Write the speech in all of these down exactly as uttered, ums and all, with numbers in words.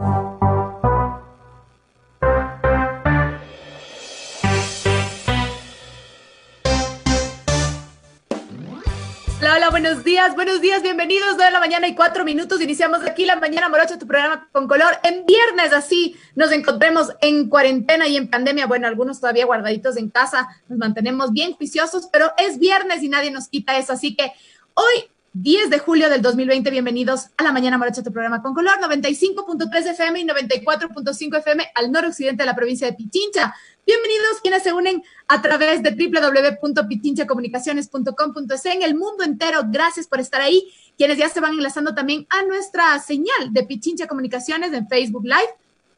Hola, buenos días, buenos días, bienvenidos, dos de la mañana y cuatro minutos, iniciamos aquí La Mañana Morocha, tu programa con color, en viernes así nos encontremos en cuarentena y en pandemia, bueno, algunos todavía guardaditos en casa, nos mantenemos bien juiciosos, pero es viernes y nadie nos quita eso, así que hoy, diez de julio del dos mil veinte, bienvenidos a La Mañana Morocha, tu programa con color, noventa y cinco punto tres F M y noventa y cuatro punto cinco F M al noroccidente de la provincia de Pichincha. Bienvenidos quienes se unen a través de doble u doble u doble u punto pichincha comunicaciones punto com punto es en el mundo entero. Gracias por estar ahí. Quienes ya se van enlazando también a nuestra señal de Pichincha Comunicaciones en Facebook Live,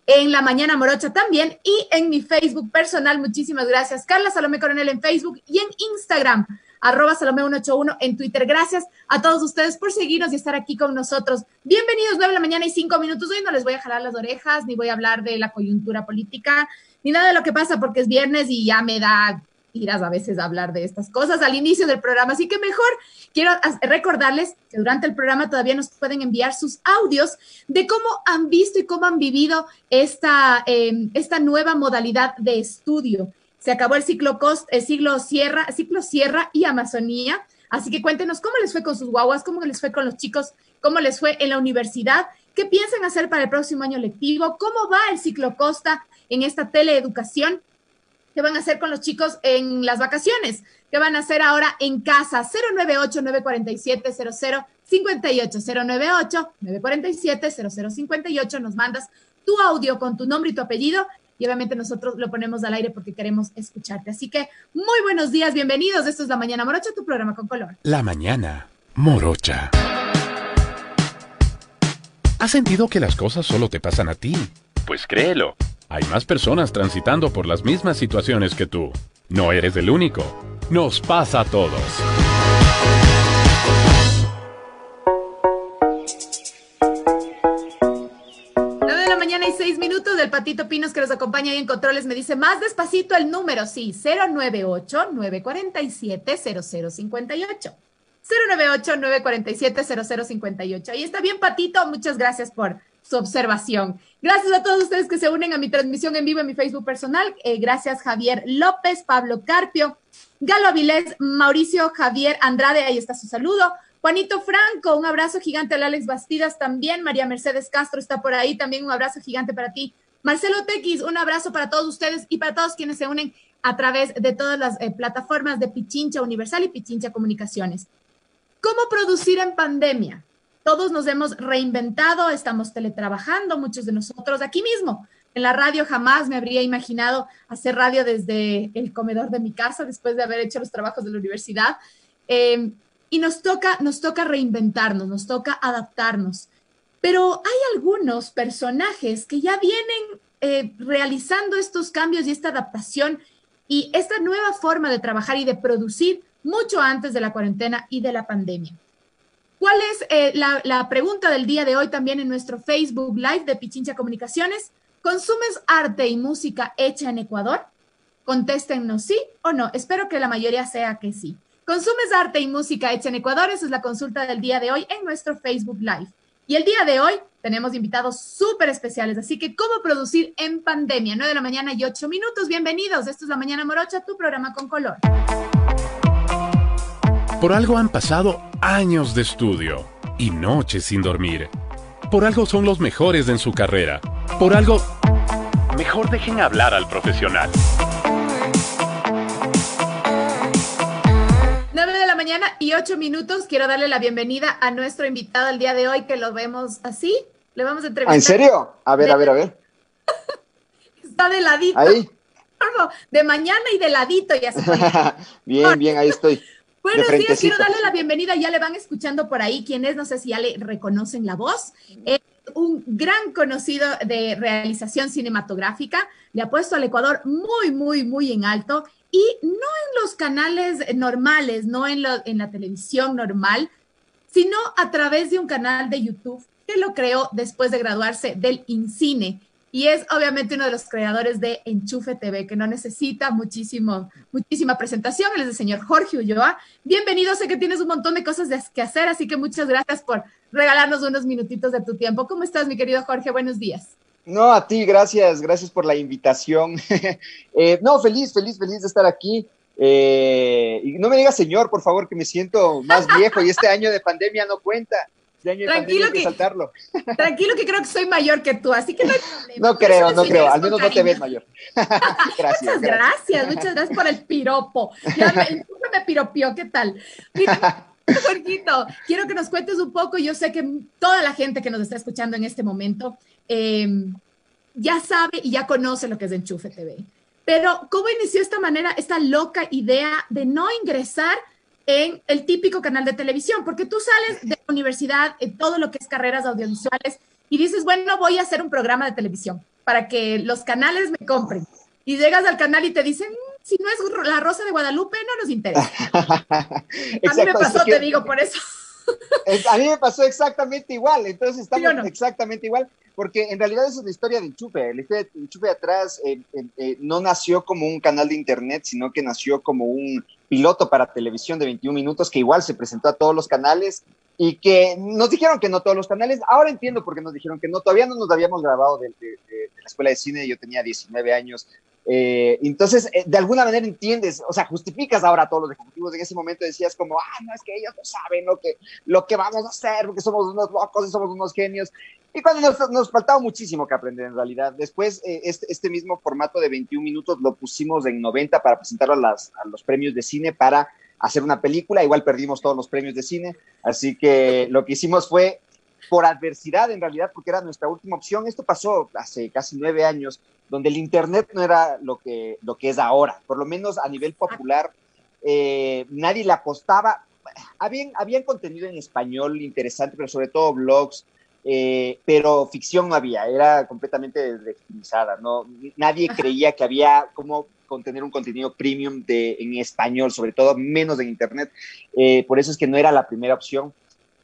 en La Mañana Morocha también y en mi Facebook personal. Muchísimas gracias. Carla Salomé Coronel en Facebook y en Instagram, arroba Salomé uno ocho uno en Twitter. Gracias a todos ustedes por seguirnos y estar aquí con nosotros. Bienvenidos, nueve de la mañana y cinco minutos. Hoy no les voy a jalar las orejas, ni voy a hablar de la coyuntura política, ni nada de lo que pasa porque es viernes y ya me da tiras a veces hablar de estas cosas al inicio del programa, así que mejor quiero recordarles que durante el programa todavía nos pueden enviar sus audios de cómo han visto y cómo han vivido esta, eh, esta nueva modalidad de estudio. Se acabó el ciclo, cost, el ciclo, sierra, ciclo Sierra y Amazonía, así que cuéntenos cómo les fue con sus guaguas, cómo les fue con los chicos, cómo les fue en la universidad, qué piensan hacer para el próximo año lectivo, cómo va el ciclo Costa en esta teleeducación, qué van a hacer con los chicos en las vacaciones, qué van a hacer ahora en casa, cero nueve ocho, nueve cuatro siete, cero cero cinco ocho, cero nueve ocho, nueve cuatro siete, cero cero cinco ocho, nos mandas tu audio con tu nombre y tu apellido y obviamente nosotros lo ponemos al aire porque queremos escucharte. Así que muy buenos días, bienvenidos, esto es La Mañana Morocha, tu programa con color. La Mañana Morocha. ¿Has sentido que las cosas solo te pasan a ti? Pues créelo. Hay más personas transitando por las mismas situaciones que tú. No eres el único. Nos pasa a todos. nueve de la mañana y seis minutos del Patito Pinos que nos acompaña ahí en controles me dice más despacito el número, sí, cero nueve ocho, nueve cuatro siete, cero cero cinco ocho. cero nueve ocho, nueve cuatro siete, cero cero cinco ocho. Ahí está bien, Patito, muchas gracias por su observación. Gracias a todos ustedes que se unen a mi transmisión en vivo en mi Facebook personal. Eh, gracias Javier López, Pablo Carpio, Galo Avilés, Mauricio Javier Andrade, ahí está su saludo. Juanito Franco, un abrazo gigante al Alex Bastidas también. María Mercedes Castro está por ahí, también un abrazo gigante para ti. Marcelo Tequis, un abrazo para todos ustedes y para todos quienes se unen a través de todas las eh, plataformas de Pichincha Universal y Pichincha Comunicaciones. ¿Cómo producir en pandemia? Todos nos hemos reinventado, estamos teletrabajando, muchos de nosotros aquí mismo. En la radio jamás me habría imaginado hacer radio desde el comedor de mi casa después de haber hecho los trabajos de la universidad. Eh, y nos toca, nos toca reinventarnos, nos toca adaptarnos. Pero hay algunos personajes que ya vienen eh, realizando estos cambios y esta adaptación y esta nueva forma de trabajar y de producir mucho antes de la cuarentena y de la pandemia. ¿Cuál es eh, la, la pregunta del día de hoy también en nuestro Facebook Live de Pichincha Comunicaciones? ¿Consumes arte y música hecha en Ecuador? Contéstenos sí o no. Espero que la mayoría sea que sí. ¿Consumes arte y música hecha en Ecuador? Esa es la consulta del día de hoy en nuestro Facebook Live. Y el día de hoy tenemos invitados súper especiales. Así que, ¿cómo producir en pandemia? nueve de la mañana y ocho minutos. Bienvenidos. Esto es La Mañana Morocha, tu programa con color. Por algo han pasado años de estudio y noches sin dormir. Por algo son los mejores en su carrera. Por algo... Mejor dejen hablar al profesional. nueve de la mañana y ocho minutos. Quiero darle la bienvenida a nuestro invitado el día de hoy, que lo vemos así. Le vamos a entrevistar. ¿En serio? A ver, de... a ver, a ver. Está de ladito. Ahí. De mañana y de ladito ya se Bien, bien, ahí estoy. Buenos días, quiero darle la bienvenida, ya le van escuchando por ahí quién es, no sé si ya le reconocen la voz, es un gran conocido de realización cinematográfica, le ha puesto al Ecuador muy, muy, muy en alto y no en los canales normales, no en, lo, en la televisión normal, sino a través de un canal de YouTube que lo creó después de graduarse del INCINE. y es obviamente uno de los creadores de Enchufe T V, que no necesita muchísimo, muchísima presentación. Él es el señor Jorge Ulloa. Bienvenido, sé que tienes un montón de cosas que hacer, así que muchas gracias por regalarnos unos minutitos de tu tiempo. ¿Cómo estás, mi querido Jorge? Buenos días. No, a ti, gracias, gracias por la invitación. eh, no, feliz, feliz, feliz de estar aquí. Eh, y no me digas señor, por favor, que me siento más viejo y este año de pandemia no cuenta. Este año de tranquilo pandemia que, hay que saltarlo. Tranquilo que creo que soy mayor que tú, así que no hay problema. No creo, no creo, al menos cariño. No te ves mayor. Gracias, muchas gracias, gracias, muchas gracias por el piropo. Ya me, me piropió, ¿qué tal? Mira, Jorgito, quiero que nos cuentes un poco. Yo sé que toda la gente que nos está escuchando en este momento eh, ya sabe y ya conoce lo que es Enchufe T V. Pero, ¿cómo inició esta manera, esta loca idea de no ingresar en el típico canal de televisión? Porque tú sales de la universidad en todo lo que es carreras audiovisuales y dices, bueno, voy a hacer un programa de televisión para que los canales me compren. Y llegas al canal y te dicen, si no es La Rosa de Guadalupe, no nos interesa. Exacto, a mí me pasó, que, te digo, por eso. A mí me pasó exactamente igual, entonces estamos no? exactamente igual. Porque en realidad esa es la historia de Enchufe. La historia de Enchufe atrás eh, eh, eh, no nació como un canal de internet, sino que nació como un piloto para televisión de veintiún minutos que igual se presentó a todos los canales y que nos dijeron que no todos los canales. Ahora entiendo por qué nos dijeron que no. Todavía no nos habíamos grabado de, de, de, de la escuela de cine. Yo tenía diecinueve años. Eh, entonces, eh, de alguna manera entiendes, o sea, justificas ahora a todos los ejecutivos. En ese momento decías como, ah, no, es que ellos no saben lo que, lo que vamos a hacer, porque somos unos locos y somos unos genios. Y cuando nos, nos faltaba muchísimo que aprender en realidad. Después, eh, este, este mismo formato de veintiún minutos lo pusimos en noventa para presentarlo a, las, a los premios de cine para hacer una película. Igual perdimos todos los premios de cine. Así que lo que hicimos fue, por adversidad en realidad, porque era nuestra última opción. Esto pasó hace casi nueve años, donde el internet no era lo que, lo que es ahora. Por lo menos a nivel popular, eh, nadie le apostaba. Habían, habían contenido en español interesante, pero sobre todo blogs. Eh, pero ficción no había, era completamente desficcionizada, ¿no? Nadie creía que había como contener un contenido premium de, en español, sobre todo menos en internet, eh, por eso es que no era la primera opción,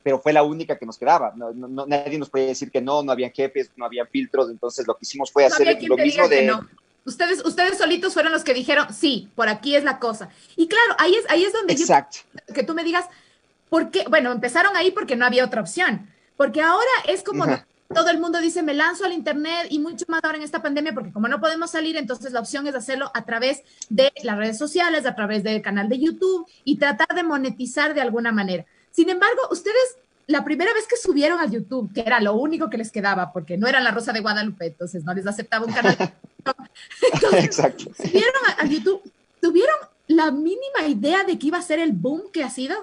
pero fue la única que nos quedaba, no, no, no, nadie nos podía decir que no, no había jefes, no había filtros, entonces lo que hicimos fue no hacer lo mismo de... No. Ustedes, ustedes solitos fueron los que dijeron, sí, por aquí es la cosa, y claro, ahí es, ahí es donde exacto. Yo, que tú me digas, ¿por qué? Bueno, empezaron ahí porque no había otra opción. Porque ahora es como ajá. Todo el mundo dice, me lanzo al internet y mucho más ahora en esta pandemia, porque como no podemos salir, entonces la opción es hacerlo a través de las redes sociales, a través del canal de YouTube y tratar de monetizar de alguna manera. Sin embargo, ustedes la primera vez que subieron a YouTube, que era lo único que les quedaba, porque no era La Rosa de Guadalupe, entonces no les aceptaba un canal. Entonces, exacto. Subieron a, a YouTube, ¿tuvieron la mínima idea de que iba a ser el boom que ha sido?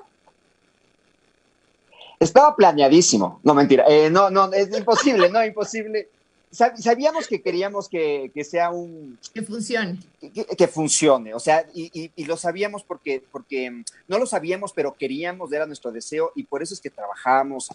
Estaba planeadísimo, no mentira, eh, no, no, es imposible, no, imposible. Sabíamos que queríamos que, que sea un... Que funcione. Que, que funcione, o sea, y, y, y lo sabíamos porque, porque no lo sabíamos, pero queríamos, era nuestro deseo y por eso es que trabajábamos.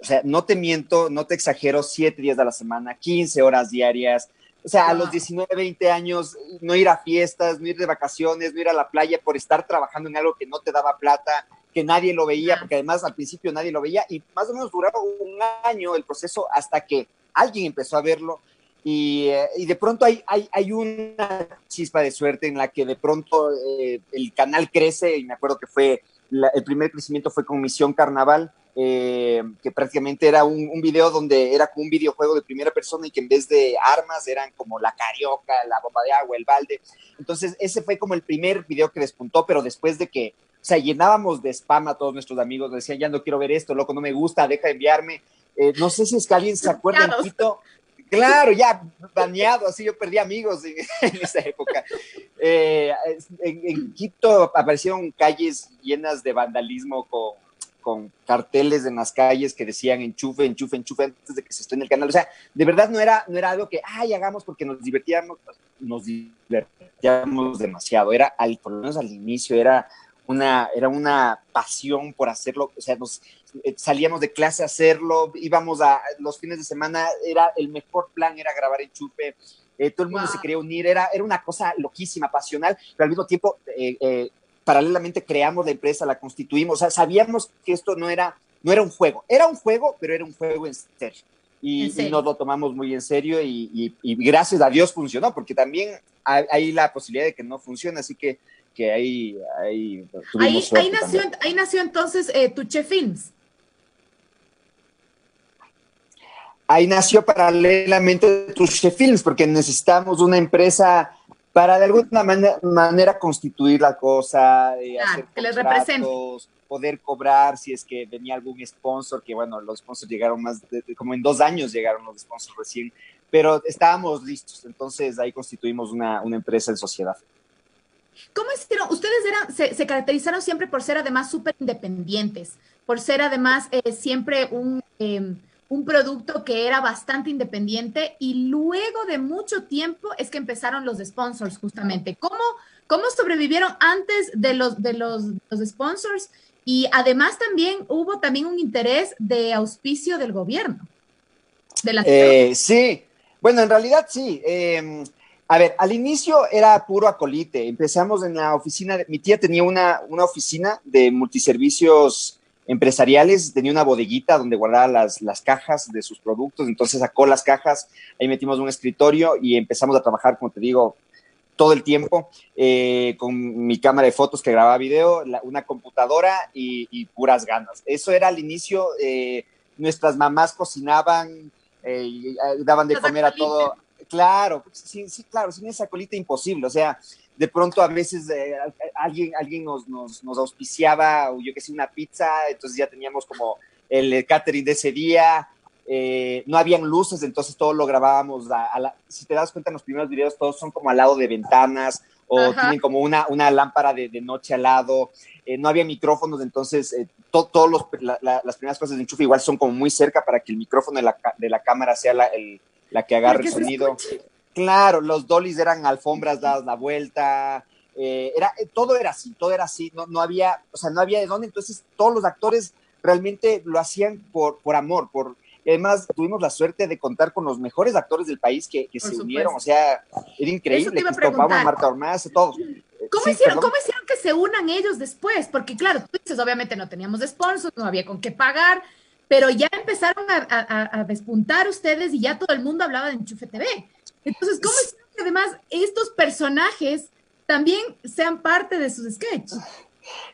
O sea, no te miento, no te exagero, siete días a la semana, quince horas diarias. O sea, wow. A los diecinueve, veinte años, no ir a fiestas, no ir de vacaciones, no ir a la playa por estar trabajando en algo que no te daba plata, que nadie lo veía, porque además al principio nadie lo veía, y más o menos duraba un año el proceso hasta que alguien empezó a verlo, y, eh, y de pronto hay, hay, hay una chispa de suerte en la que de pronto eh, el canal crece, y me acuerdo que fue, la, el primer crecimiento fue con Misión Carnaval, eh, que prácticamente era un, un video donde era como un videojuego de primera persona, y que en vez de armas eran como la carioca, la bomba de agua, el balde, entonces ese fue como el primer video que despuntó, pero después de que o sea, llenábamos de spam a todos nuestros amigos, decían, ya no quiero ver esto, loco, no me gusta, deja de enviarme. Eh, no sé si es que alguien se acuerda en Quito. Claro, ya baneado, así yo perdí amigos en, en esa época. Eh, en, en Quito aparecieron calles llenas de vandalismo con, con carteles en las calles que decían enchufe, enchufe, enchufe, antes de que se esté en el canal. O sea, de verdad no era, no era algo que, ay, hagamos porque nos divertíamos, nos divertíamos demasiado. Era, al, por lo menos al inicio, era... Una, era una pasión por hacerlo, o sea, nos, eh, salíamos de clase a hacerlo, íbamos a los fines de semana, era el mejor plan, era grabar Enchufe, eh, todo el mundo wow. se quería unir, era, era una cosa loquísima, pasional, pero al mismo tiempo, eh, eh, paralelamente creamos la empresa, la constituimos, o sea, sabíamos que esto no era, no era un juego, era un juego, pero era un juego en serio. y, y nos lo tomamos muy en serio y, y, y gracias a Dios funcionó, porque también hay, hay la posibilidad de que no funcione, así que, que ahí, ahí tuvimos ahí, ahí, nació, ahí nació entonces eh, Touché Films. Ahí nació paralelamente Touché Films, porque necesitamos una empresa para de alguna man manera constituir la cosa, eh, claro, hacer que les represente, poder cobrar si es que venía algún sponsor, que bueno, los sponsors llegaron más, de, como en dos años llegaron los sponsors recién, pero estábamos listos, entonces ahí constituimos una, una empresa en sociedad. ¿Cómo hicieron? Ustedes eran, se, se caracterizaron siempre por ser además súper independientes, por ser además eh, siempre un... Eh, un producto que era bastante independiente, y luego de mucho tiempo es que empezaron los sponsors justamente. ¿Cómo, cómo sobrevivieron antes de los, de los, los sponsors? Y además también hubo también un interés de auspicio del gobierno. De la eh, sí, bueno, en realidad sí. Eh, a ver, al inicio era puro acolite. Empezamos en la oficina, de, mi tía tenía una, una oficina de multiservicios empresariales, tenía una bodeguita donde guardaba las, las cajas de sus productos, entonces sacó las cajas, ahí metimos un escritorio y empezamos a trabajar, como te digo, todo el tiempo, eh, con mi cámara de fotos que grababa video, la, una computadora y, y puras ganas. Eso era al inicio, eh, nuestras mamás cocinaban, eh, y daban de comer a todo. Claro, sí, sí, claro, sin esa colita imposible, o sea, de pronto a veces eh, alguien, alguien nos, nos, nos auspiciaba, o yo que sé, una pizza, entonces ya teníamos como el catering de ese día, eh, no habían luces, entonces todo lo grabábamos, a, a la, si te das cuenta en los primeros videos todos son como al lado de ventanas, o ajá, tienen como una, una lámpara de, de noche al lado, eh, no había micrófonos, entonces eh, to, todos los, la, la, las primeras cosas de enchufe igual son como muy cerca para que el micrófono de la, de la cámara sea la, el, la que agarre el sonido. Claro, los dollies eran alfombras dadas la vuelta, eh, era, todo era así, todo era así, no, no había, o sea, no había de dónde, entonces todos los actores realmente lo hacían por, por amor, por, y además tuvimos la suerte de contar con los mejores actores del país que, que se supuesto. unieron, o sea, era increíble, topamos Marta Ormaz, todos. ¿Cómo, sí, hicieron, ¿Cómo hicieron que se unan ellos después? Porque claro, tú dices, obviamente no teníamos sponsors, no había con qué pagar, pero ya empezaron a, a, a despuntar ustedes y ya todo el mundo hablaba de Enchufe T V. Entonces, ¿cómo es que además estos personajes también sean parte de sus sketches?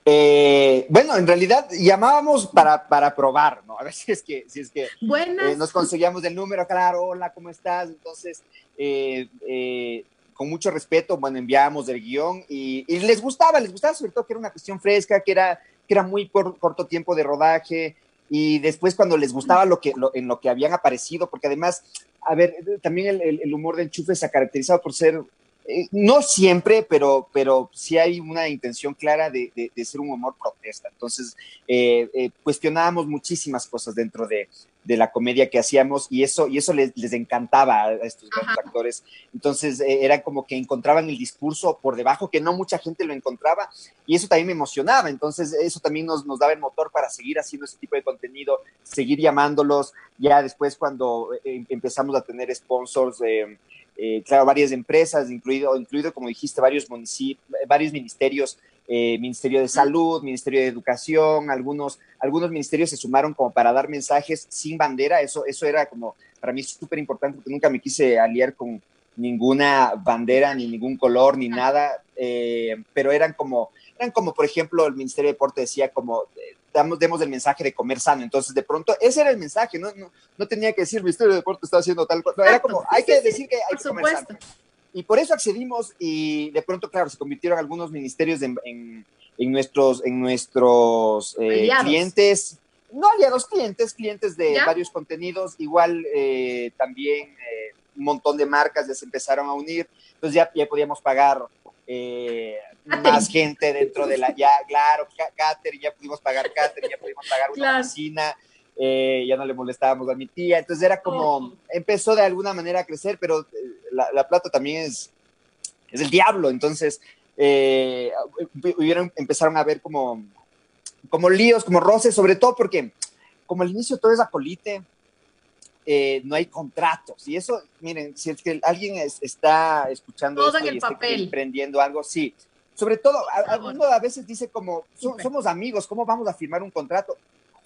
Eh, bueno, en realidad llamábamos para, para probar, ¿no? A ver si es que, si es que eh, nos conseguíamos el número, claro, hola, ¿cómo estás? Entonces, eh, eh, con mucho respeto, bueno, enviábamos el guión y, y les gustaba, les gustaba sobre todo que era una cuestión fresca, que era, que era muy por, corto tiempo de rodaje. Y después cuando les gustaba lo que, lo, en lo que habían aparecido, porque además, a ver, también el, el humor de Enchufe se ha caracterizado por ser, eh, no siempre, pero, pero sí hay una intención clara de, de, de ser un humor protesta. Entonces, eh, eh, cuestionábamos muchísimas cosas dentro de, de la comedia que hacíamos y eso, y eso les, les encantaba a estos grandes actores. Entonces, eh, era como que encontraban el discurso por debajo, que no mucha gente lo encontraba, y eso también me emocionaba. Entonces, eso también nos, nos daba el motor para seguir haciendo ese tipo de contenido, seguir llamándolos. Ya después, cuando eh, empezamos a tener sponsors, eh, eh, claro, varias empresas, incluido, incluido como dijiste, varios municipios, varios ministerios, eh, Ministerio de Salud, Ministerio de Educación, algunos, algunos ministerios se sumaron como para dar mensajes sin bandera. Eso, eso era como, para mí súper importante, porque nunca me quise aliar con ninguna bandera, ni ningún color, ni nada, eh, pero eran como, eran como, por ejemplo, el Ministerio de Deporte decía como, eh, damos, demos el mensaje de comer sano, entonces de pronto ese era el mensaje, no, no, no tenía que decir el Ministerio de Deporte está haciendo tal cosa, no, era como, hay que decir que hay que comer sano. Y por eso accedimos y de pronto, claro, se convirtieron algunos ministerios en, en, en nuestros, en nuestros eh, clientes, no aliados, clientes, clientes de ¿ya? varios contenidos, igual eh, también eh, un montón de marcas ya se empezaron a unir, entonces ya, ya podíamos pagar eh, más gente dentro de la, ya claro, catering, ya pudimos pagar catering, ya pudimos pagar una claro. oficina. Eh, ya no le molestábamos a mi tía, entonces era como, empezó de alguna manera a crecer, pero la, la plata también es, es el diablo, entonces eh, hubieron, empezaron a ver como, como líos, como roces, sobre todo porque como al inicio todo es acolite, eh, no hay contratos, y eso, miren, si es que alguien es, está escuchando todo esto en el y papel. Está emprendiendo algo, sí, sobre todo, a, a, uno a veces dice como, so, somos amigos, ¿cómo vamos a firmar un contrato?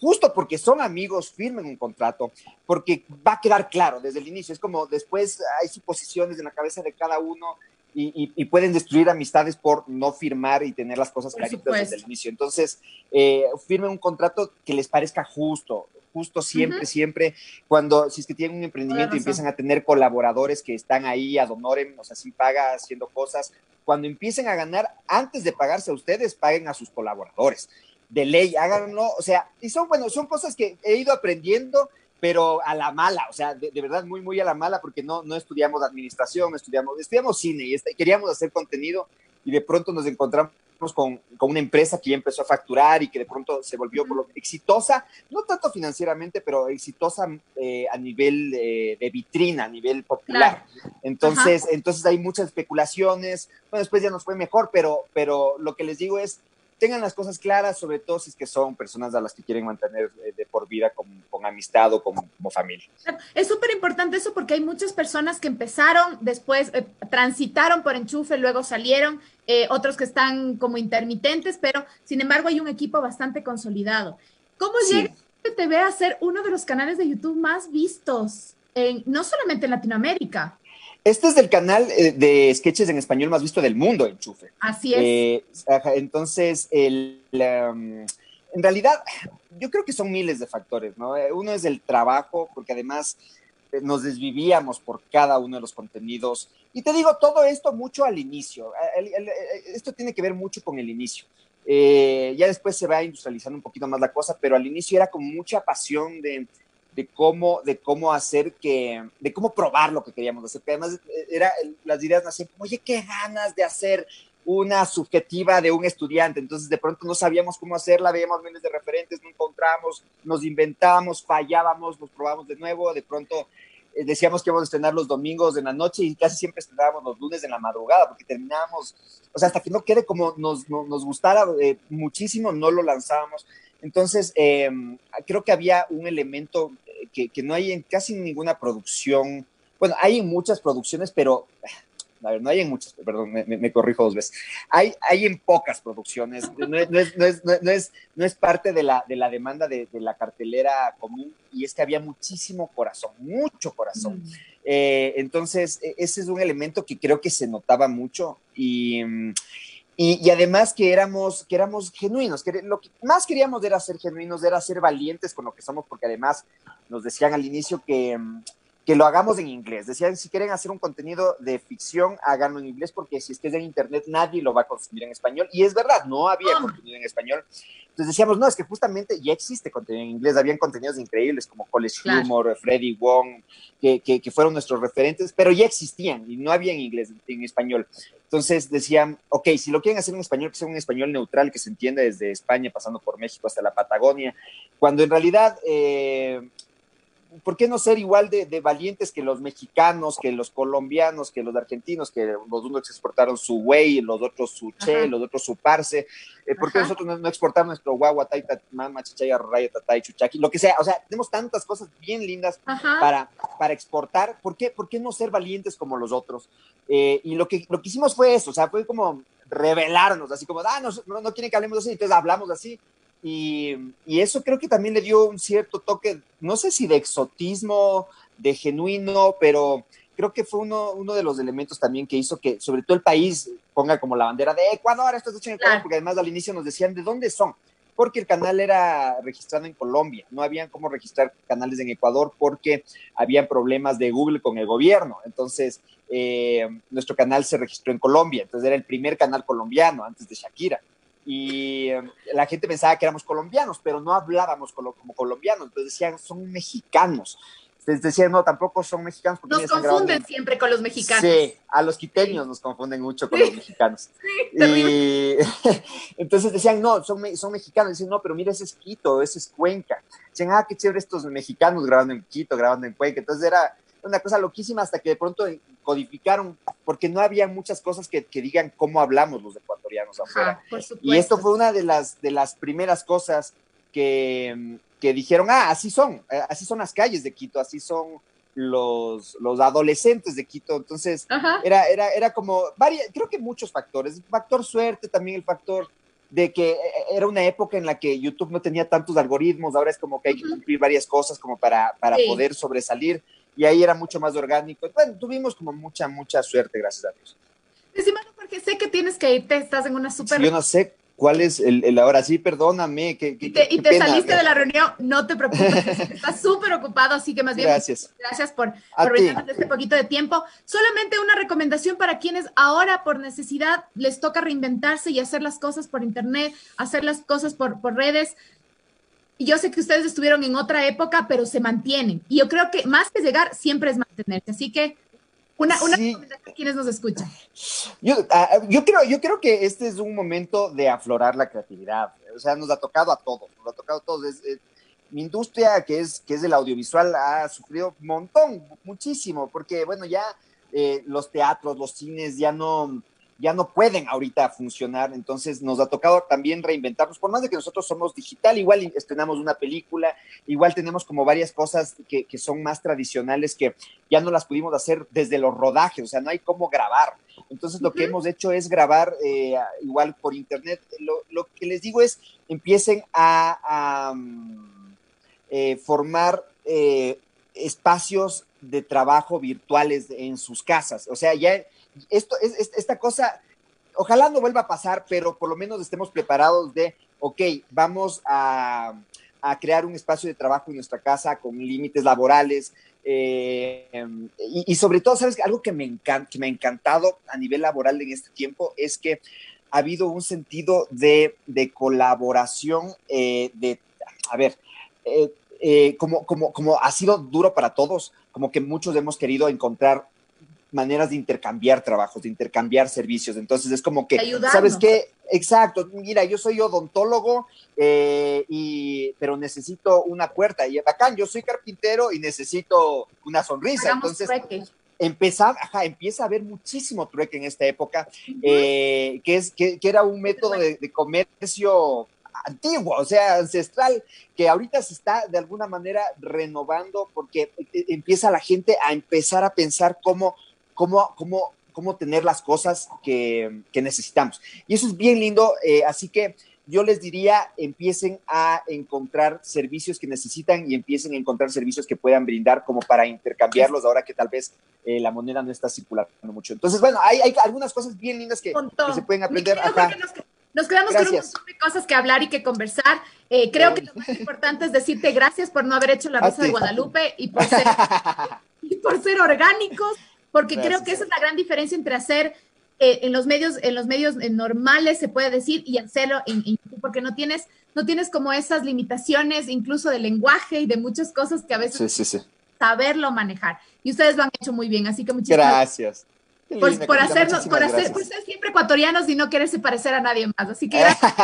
justo porque son amigos, firmen un contrato, porque va a quedar claro desde el inicio. Es como después hay suposiciones en la cabeza de cada uno y, y, y pueden destruir amistades por no firmar y tener las cosas claritas desde el inicio. Entonces, eh, firmen un contrato que les parezca justo, justo siempre, uh-huh. siempre, cuando si es que tienen un emprendimiento y empiezan a tener colaboradores que están ahí ad honorem, o sea, sin paga, haciendo cosas, cuando empiecen a ganar, antes de pagarse a ustedes, paguen a sus colaboradores. De ley, háganlo, o sea, y son, bueno, son cosas que he ido aprendiendo, pero a la mala, o sea, de, de verdad muy, muy a la mala, porque no, no estudiamos administración, estudiamos, estudiamos cine y queríamos hacer contenido y de pronto nos encontramos con, con una empresa que ya empezó a facturar y que de pronto se volvió por lo, exitosa, no tanto financieramente, pero exitosa eh, a nivel eh, de vitrina, a nivel popular. Claro. Entonces, entonces hay muchas especulaciones, bueno, después ya nos fue mejor, pero, pero lo que les digo es, tengan las cosas claras, sobre todo si es que son personas a las que quieren mantener de por vida con, con amistad o con, como familia. Es súper importante eso porque hay muchas personas que empezaron, después eh, transitaron por Enchufe, luego salieron, eh, otros que están como intermitentes, pero sin embargo hay un equipo bastante consolidado. ¿Cómo llega Enchufe T V a ser uno de los canales de YouTube más vistos, en, no solamente en Latinoamérica? Este es el canal de sketches en español más visto del mundo, Enchufe. Así es. Eh, entonces, el, la, en realidad, yo creo que son miles de factores, ¿no? Uno es el trabajo, porque además nos desvivíamos por cada uno de los contenidos. Y te digo, todo esto mucho al inicio. El, el, el, esto tiene que ver mucho con el inicio. Eh, ya después se va industrializando un poquito más la cosa, pero al inicio era con mucha pasión de... de cómo, de cómo hacer que, de cómo probar lo que queríamos hacer, que además era, las ideas nacían como, oye, qué ganas de hacer una subjetiva de un estudiante, entonces de pronto no sabíamos cómo hacerla, veíamos miles de referentes, no encontramos, nos inventamos, fallábamos, nos probábamos de nuevo, de pronto eh, decíamos que íbamos a estrenar los domingos en la noche y casi siempre estrenábamos los lunes en la madrugada, porque terminábamos, o sea, hasta que no quede como nos, no, nos gustara eh, muchísimo, no lo lanzábamos. Entonces, eh, creo que había un elemento que, que no hay en casi ninguna producción. Bueno, hay en muchas producciones, pero... A ver, no hay en muchas, perdón, me, me corrijo dos veces. Hay, hay en pocas producciones. No es, no es, no es, no es, no es, no es parte de la, de la demanda de, de la cartelera común. Y es que había muchísimo corazón, mucho corazón. Mm. Eh, entonces, ese es un elemento que creo que se notaba mucho. Y... Y, y además que éramos, que éramos genuinos, que lo que más queríamos era ser genuinos, era ser valientes con lo que somos, porque además nos decían al inicio que, que lo hagamos en inglés. Decían, si quieren hacer un contenido de ficción, háganlo en inglés, porque si estés en internet nadie lo va a consumir en español. Y es verdad, no había oh. contenido en español. Entonces decíamos, no, es que justamente ya existe contenido en inglés. Habían contenidos increíbles como College claro. Humor, Freddy Wong, que, que, que fueron nuestros referentes, pero ya existían y no había en inglés, en español. Entonces decían, ok, si lo quieren hacer en español, que sea un español neutral, que se entienda desde España, pasando por México hasta la Patagonia, cuando en realidad, eh, ¿por qué no ser igual de, de valientes que los mexicanos, que los colombianos, que los argentinos, que los unos exportaron su güey, los otros su che, Ajá. los otros su parce? Eh, ¿Por qué Ajá. nosotros no, no exportamos nuestro guagua, taita, mama, chichaya, raya, tatay, chuchaqui, lo que sea? O sea, tenemos tantas cosas bien lindas para, para exportar. ¿Por qué, ¿Por qué no ser valientes como los otros? Eh, y lo que, lo que hicimos fue eso, o sea, fue como rebelarnos, así como, ah, no, no, no quieren que hablemos así, entonces hablamos así, y, y eso creo que también le dio un cierto toque, no sé si de exotismo, de genuino, pero creo que fue uno, uno de los elementos también que hizo que, sobre todo el país, ponga como la bandera de Ecuador, esto es hecho en Ecuador, porque además al inicio nos decían, ¿de dónde son? Porque el canal era registrado en Colombia, no habían cómo registrar canales en Ecuador porque habían problemas de Google con el gobierno, entonces eh, nuestro canal se registró en Colombia, entonces era el primer canal colombiano antes de Shakira, y eh, la gente pensaba que éramos colombianos, pero no hablábamos colo- como colombianos, entonces decían, son mexicanos. Les decía, no, tampoco son mexicanos. Porque nos confunden siempre con los mexicanos. Sí, a los quiteños sí. nos confunden mucho con sí. los mexicanos. Sí, y... Entonces decían, no, son, son mexicanos. Dicen, no, pero mira, ese es Quito, ese es Cuenca. Dicen, ah, qué chévere estos mexicanos grabando en Quito, grabando en Cuenca. Entonces era una cosa loquísima hasta que de pronto codificaron, porque no había muchas cosas que, que digan cómo hablamos los ecuatorianos afuera. Ah, y esto fue una de las, de las primeras cosas que... que dijeron, ah, así son, así son las calles de Quito, así son los, los adolescentes de Quito. Entonces, era, era, era como, varias, creo que muchos factores, el factor suerte, también el factor de que era una época en la que YouTube no tenía tantos algoritmos, ahora es como que hay que cumplir varias cosas como para, para sí. poder sobresalir, y ahí era mucho más orgánico. Bueno, tuvimos como mucha, mucha suerte, gracias a Dios. Decimos, porque sé que tienes que irte, estás en una super... Yo no sé cuál es el, el ahora, sí, perdóname. Que, que, y te, y te pena, saliste ¿no? de la reunión, no te preocupes, estás súper ocupado, así que más bien gracias, gracias por, por brindarnos este poquito de tiempo. Solamente una recomendación para quienes ahora por necesidad les toca reinventarse y hacer las cosas por internet, hacer las cosas por, por redes. Y yo sé que ustedes estuvieron en otra época, pero se mantienen. Y yo creo que más que llegar, siempre es mantenerse. Así que una, una sí. recomendación a quienes nos escuchan. Yo, uh, yo, creo, yo creo que este es un momento de aflorar la creatividad. O sea, nos ha tocado a todos. Nos ha tocado a todos. Es, es, mi industria, que es, que es el audiovisual, ha sufrido un montón, muchísimo. Porque, bueno, ya eh, los teatros, los cines ya no... ya no pueden ahorita funcionar, entonces nos ha tocado también reinventarnos, por más de que nosotros somos digital, igual estrenamos una película, igual tenemos como varias cosas que, que son más tradicionales que ya no las pudimos hacer desde los rodajes, o sea, no hay cómo grabar, entonces lo uh-huh. que hemos hecho es grabar eh, igual por internet. Lo, lo que les digo es, empiecen a, a eh, formar eh, espacios de trabajo virtuales en sus casas, o sea, ya... Esto, es, esta cosa, ojalá no vuelva a pasar, pero por lo menos estemos preparados de, ok, vamos a, a crear un espacio de trabajo en nuestra casa con límites laborales, eh, y, y sobre todo, ¿sabes? Algo que me, encanta, que me ha encantado a nivel laboral en este tiempo es que ha habido un sentido de, de colaboración, eh, de, a ver, eh, eh, como, como, como ha sido duro para todos, como que muchos hemos querido encontrar maneras de intercambiar trabajos, de intercambiar servicios. Entonces es como que, ayudarnos. ¿Sabes qué? Exacto, mira, yo soy odontólogo, eh, y, pero necesito una puerta. Y bacán, yo soy carpintero y necesito una sonrisa. Hagamos entonces trueque. Empezar, ajá, empieza a haber muchísimo trueque en esta época, uh-huh. eh, que, es, que, que era un método de, de comercio antiguo, o sea, ancestral, que ahorita se está de alguna manera renovando porque empieza la gente a empezar a pensar cómo Cómo, cómo, cómo tener las cosas que, que necesitamos. Y eso es bien lindo, eh, así que yo les diría, empiecen a encontrar servicios que necesitan y empiecen a encontrar servicios que puedan brindar como para intercambiarlos ahora que tal vez eh, la moneda no está circulando mucho. Entonces, bueno, hay, hay algunas cosas bien lindas que, que se pueden aprender. Ajá. Nos quedamos gracias. Con un montón de cosas que hablar y que conversar. Eh, creo bien. Que lo más importante es decirte gracias por no haber hecho la Rosa de Guadalupe y por ser, y por ser orgánicos. Porque gracias. Creo que esa es la gran diferencia entre hacer eh, en los medios, en los medios normales, se puede decir, y hacerlo en YouTube, porque no tienes, no tienes como esas limitaciones, incluso de lenguaje y de muchas cosas que a veces sí, sí, sí. saberlo manejar. Y ustedes lo han hecho muy bien, así que muchísimas gracias. Por, sí, por hacernos, por hacer, por ser siempre ecuatorianos y no quererse parecer a nadie más. Así que gracias.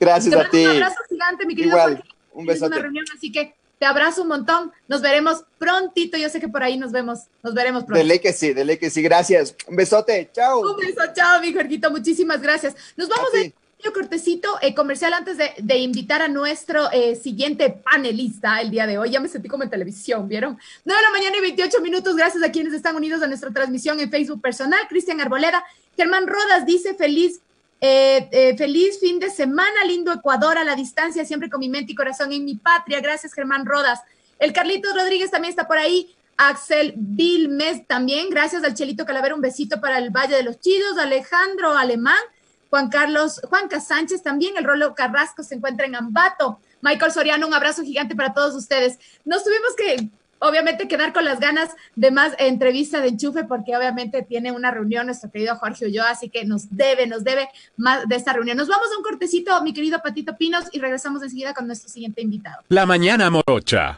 Gracias a ti. Un abrazo gigante, mi querido Igual, Jorge. Un beso. Una reunión, así que te abrazo un montón. Nos veremos prontito. Yo sé que por ahí nos vemos. Nos veremos pronto. De ley que sí, de ley que sí. Gracias. Un besote. Chao. Un beso. Chao, mi Jorgito. Muchísimas gracias. Nos vamos a ir un cortecito eh, comercial antes de, de invitar a nuestro eh, siguiente panelista el día de hoy. Ya me sentí como en televisión, ¿vieron? nueve de la mañana y veintiocho minutos. Gracias a quienes están unidos a nuestra transmisión en Facebook personal. Cristian Arboleda. Germán Rodas dice feliz. Eh, eh, feliz fin de semana, lindo Ecuador a la distancia, siempre con mi mente y corazón en mi patria. Gracias, Germán Rodas. El Carlitos Rodríguez también está por ahí. Axel Vilmes también. Gracias al Chelito Calavera, un besito para el Valle de los Chidos. Alejandro Alemán, Juan Carlos, Juanca Sánchez también. El Rolo Carrasco se encuentra en Ambato. Michael Soriano, un abrazo gigante para todos ustedes. Nos tuvimos que, obviamente, quedar con las ganas de más entrevista de Enchufe, porque obviamente tiene una reunión nuestro querido Jorge Ulloa, así que nos debe, nos debe más de esta reunión. Nos vamos a un cortecito, mi querido Patito Pinos, y regresamos enseguida con nuestro siguiente invitado. La Mañana Morocha.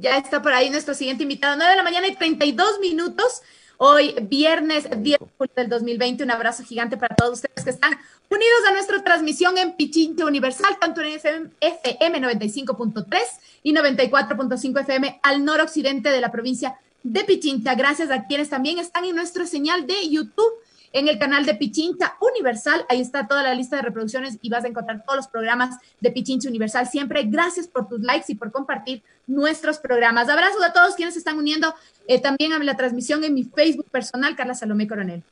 Ya está por ahí nuestro siguiente invitado, nueve de la mañana y treinta y dos minutos, hoy viernes diez de julio del dos mil veinte. Un abrazo gigante para todos ustedes que están unidos a nuestra transmisión en Pichincha Universal, tanto en F M noventa y cinco punto tres y noventa y cuatro punto cinco F M al noroccidente de la provincia de Pichincha. Gracias a quienes también están en nuestra señal de YouTube, en el canal de Pichincha Universal. Ahí está toda la lista de reproducciones y vas a encontrar todos los programas de Pichincha Universal. Siempre gracias por tus likes y por compartir nuestros programas. Abrazos a todos quienes se están uniendo eh, también a la transmisión en mi Facebook personal, Carla Salomé Coronel.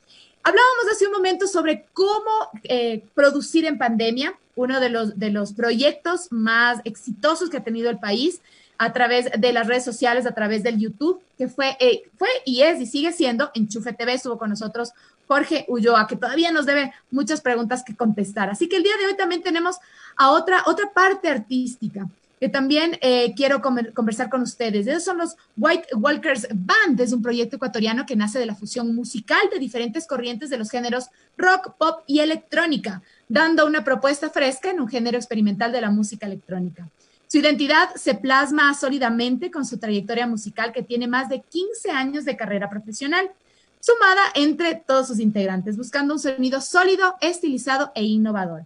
Hablábamos hace un momento sobre cómo eh, producir en pandemia, uno de los, de los proyectos más exitosos que ha tenido el país a través de las redes sociales, a través del YouTube, que fue, eh, fue y es y sigue siendo Enchufe T V. Estuvo con nosotros Jorge Ulloa, que todavía nos debe muchas preguntas que contestar. Así que el día de hoy también tenemos a otra, otra parte artística que también eh, quiero comer, conversar con ustedes. Esos son los White Walkers Band. Es un proyecto ecuatoriano que nace de la fusión musical de diferentes corrientes de los géneros rock, pop y electrónica, dando una propuesta fresca en un género experimental de la música electrónica. Su identidad se plasma sólidamente con su trayectoria musical, que tiene más de quince años de carrera profesional, sumada entre todos sus integrantes, buscando un sonido sólido, estilizado e innovador.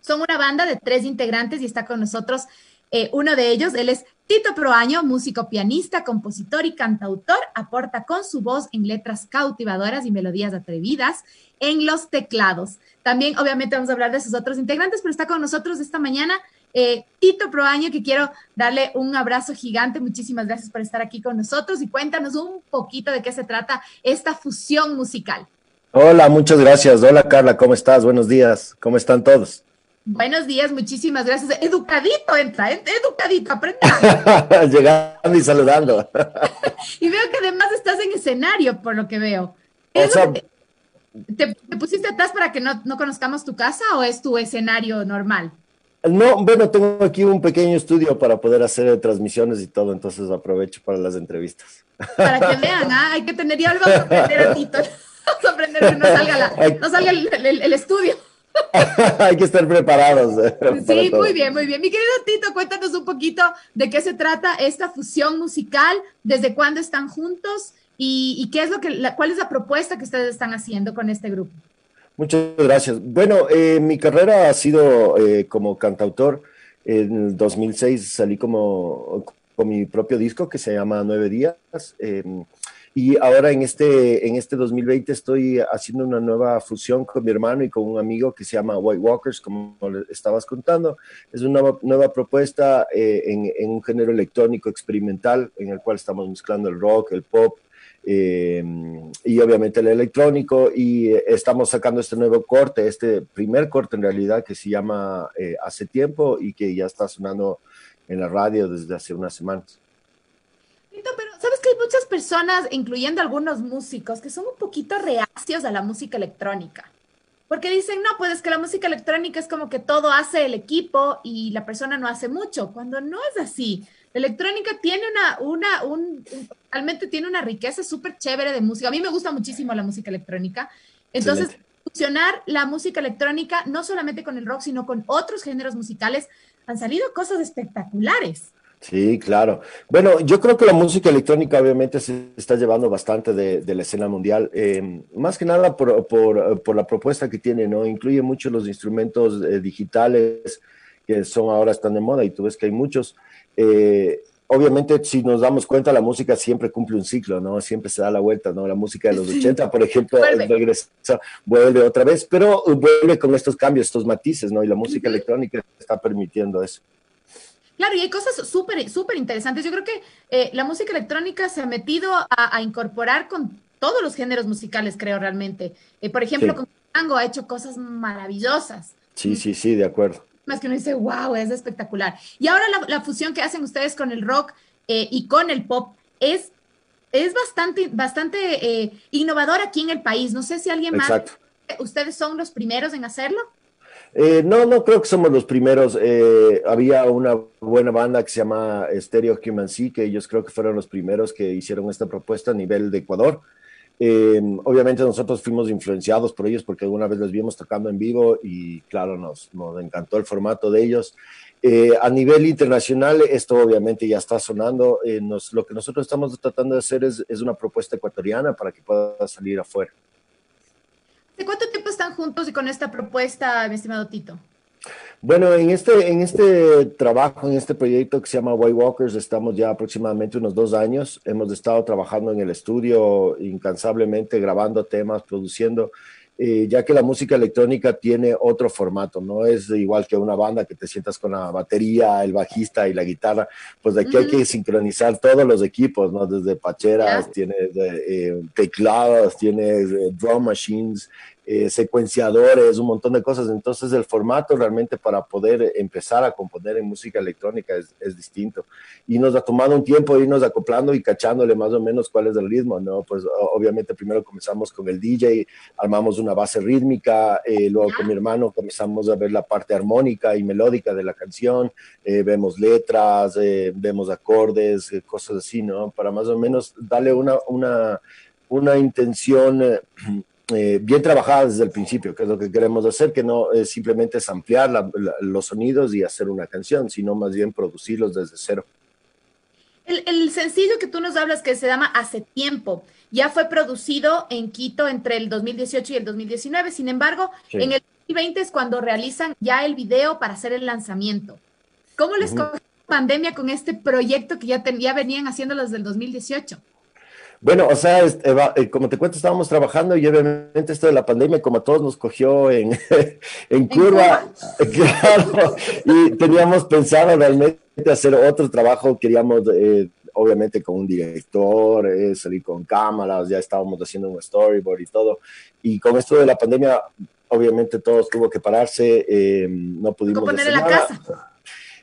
Son una banda de tres integrantes y está con nosotros Eh, uno de ellos, él es Tito Proaño, músico, pianista, compositor y cantautor, aporta con su voz en letras cautivadoras y melodías atrevidas en los teclados. También, obviamente, vamos a hablar de sus otros integrantes, pero está con nosotros esta mañana eh, Tito Proaño, que quiero darle un abrazo gigante. Muchísimas gracias por estar aquí con nosotros y cuéntanos un poquito de qué se trata esta fusión musical. Hola, muchas gracias. Hola, Carla, ¿cómo estás? Buenos días. ¿Cómo están todos? Buenos días, muchísimas gracias. Educadito entra, educadito, aprenda. Llegando y saludando. Y veo que además estás en escenario, por lo que veo. Eso, ¿Te, te, te pusiste atrás para que no, no conozcamos tu casa o es tu escenario normal? No, bueno, tengo aquí un pequeño estudio para poder hacer transmisiones y todo, entonces aprovecho para las entrevistas. Para que vean, ¿ah? Hay que tener, ya vamos a aprender a Tito. Vamos a aprender que no salga, la, no salga el, el, el estudio. Hay que estar preparados. Sí, muy bien, muy bien. Mi querido Tito, cuéntanos un poquito de qué se trata esta fusión musical, desde cuándo están juntos y, y qué es lo que, la, cuál es la propuesta que ustedes están haciendo con este grupo. Muchas gracias. Bueno, eh, mi carrera ha sido eh, como cantautor. En el dos mil seis salí como, con mi propio disco que se llama Nueve Días. Eh, Y ahora en este, en este dos mil veinte estoy haciendo una nueva fusión con mi hermano y con un amigo que se llama White Walkers, como estabas contando. Es una nueva propuesta eh, en, en un género electrónico experimental en el cual estamos mezclando el rock, el pop eh, y obviamente el electrónico. Y estamos sacando este nuevo corte, este primer corte en realidad que se llama eh, Hace Tiempo y que ya está sonando en la radio desde hace unas semanas. Pero sabes que hay muchas personas, incluyendo algunos músicos, que son un poquito reacios a la música electrónica, porque dicen, no, pues es que la música electrónica es como que todo hace el equipo y la persona no hace mucho, cuando no es así. La electrónica tiene una, una un, realmente tiene una riqueza súper chévere de música. A mí me gusta muchísimo la música electrónica, entonces... Excelente. Fusionar la música electrónica no solamente con el rock, sino con otros géneros musicales, han salido cosas espectaculares. Sí, claro. Bueno, yo creo que la música electrónica obviamente se está llevando bastante de, de la escena mundial, eh, más que nada por, por, por la propuesta que tiene, ¿no? Incluye muchos los instrumentos eh, digitales que son ahora están de moda y tú ves que hay muchos. Eh, obviamente, si nos damos cuenta, la música siempre cumple un ciclo, ¿no? Siempre se da la vuelta, ¿no? La música de los ochenta, por ejemplo, vuelve. Regresa, vuelve otra vez, pero vuelve con estos cambios, estos matices, ¿no? Y la música electrónica está permitiendo eso. Claro, y hay cosas súper, súper interesantes. Yo creo que eh, la música electrónica se ha metido a, a incorporar con todos los géneros musicales, creo, realmente. Eh, por ejemplo, sí. Con Tango ha hecho cosas maravillosas. Sí, sí, sí, de acuerdo. Más que uno dice, wow, es espectacular. Y ahora la, la fusión que hacen ustedes con el rock eh, y con el pop es, es bastante, bastante eh, innovadora aquí en el país. No sé si alguien más... Exacto. ¿Ustedes son los primeros en hacerlo? Eh, no, no creo que somos los primeros. Eh, había una buena banda que se llama Stereo Kimancy, que ellos creo que fueron los primeros que hicieron esta propuesta a nivel de Ecuador. Eh, obviamente nosotros fuimos influenciados por ellos porque alguna vez los vimos tocando en vivo y claro, nos, nos encantó el formato de ellos. Eh, a nivel internacional, esto obviamente ya está sonando. Eh, nos, lo que nosotros estamos tratando de hacer es, es una propuesta ecuatoriana para que pueda salir afuera. ¿De cuánto tiempo están juntos y con esta propuesta, mi estimado Tito? Bueno, en este, en este trabajo, en este proyecto que se llama White Walkers, estamos ya aproximadamente unos dos años. Hemos estado trabajando en el estudio incansablemente, grabando temas, produciendo. eh, ya que la música electrónica tiene otro formato, no es igual que una banda que te sientas con la batería, el bajista y la guitarra, pues aquí uh-huh. hay que sincronizar todos los equipos, ¿no? Desde pacheras, uh-huh. tienes eh, teclados, tienes eh, drum machines, Eh, secuenciadores, un montón de cosas. Entonces el formato realmente para poder empezar a componer en música electrónica es, es distinto, y nos ha tomado un tiempo irnos acoplando y cachándole más o menos cuál es el ritmo, ¿no? Pues obviamente primero comenzamos con el D J, armamos una base rítmica, eh, luego con mi hermano comenzamos a ver la parte armónica y melódica de la canción, eh, vemos letras, eh, vemos acordes, eh, cosas así, ¿no? Para más o menos darle una, una, una intención eh, Eh, bien trabajadas desde el principio, que es lo que queremos hacer, que no es simplemente ampliar la, la, los sonidos y hacer una canción, sino más bien producirlos desde cero. El, el sencillo que tú nos hablas, que se llama Hace Tiempo, ya fue producido en Quito entre el dos mil dieciocho y el dos mil diecinueve, sin embargo, sí. en el dos mil veinte es cuando realizan ya el video para hacer el lanzamiento. ¿Cómo les uh-huh. cogió la pandemia con este proyecto que ya, ten, ya venían haciéndolo desde el dos mil dieciocho? Bueno, o sea, este, eh, como te cuento, estábamos trabajando y obviamente esto de la pandemia, como a todos, nos cogió en, en, ¿En curva, curva, claro, y teníamos pensado realmente hacer otro trabajo, queríamos, eh, obviamente con un director, eh, salir con cámaras, ya estábamos haciendo un storyboard y todo, y con esto de la pandemia, obviamente todos tuvo que pararse, eh, no pudimos componer en la casa.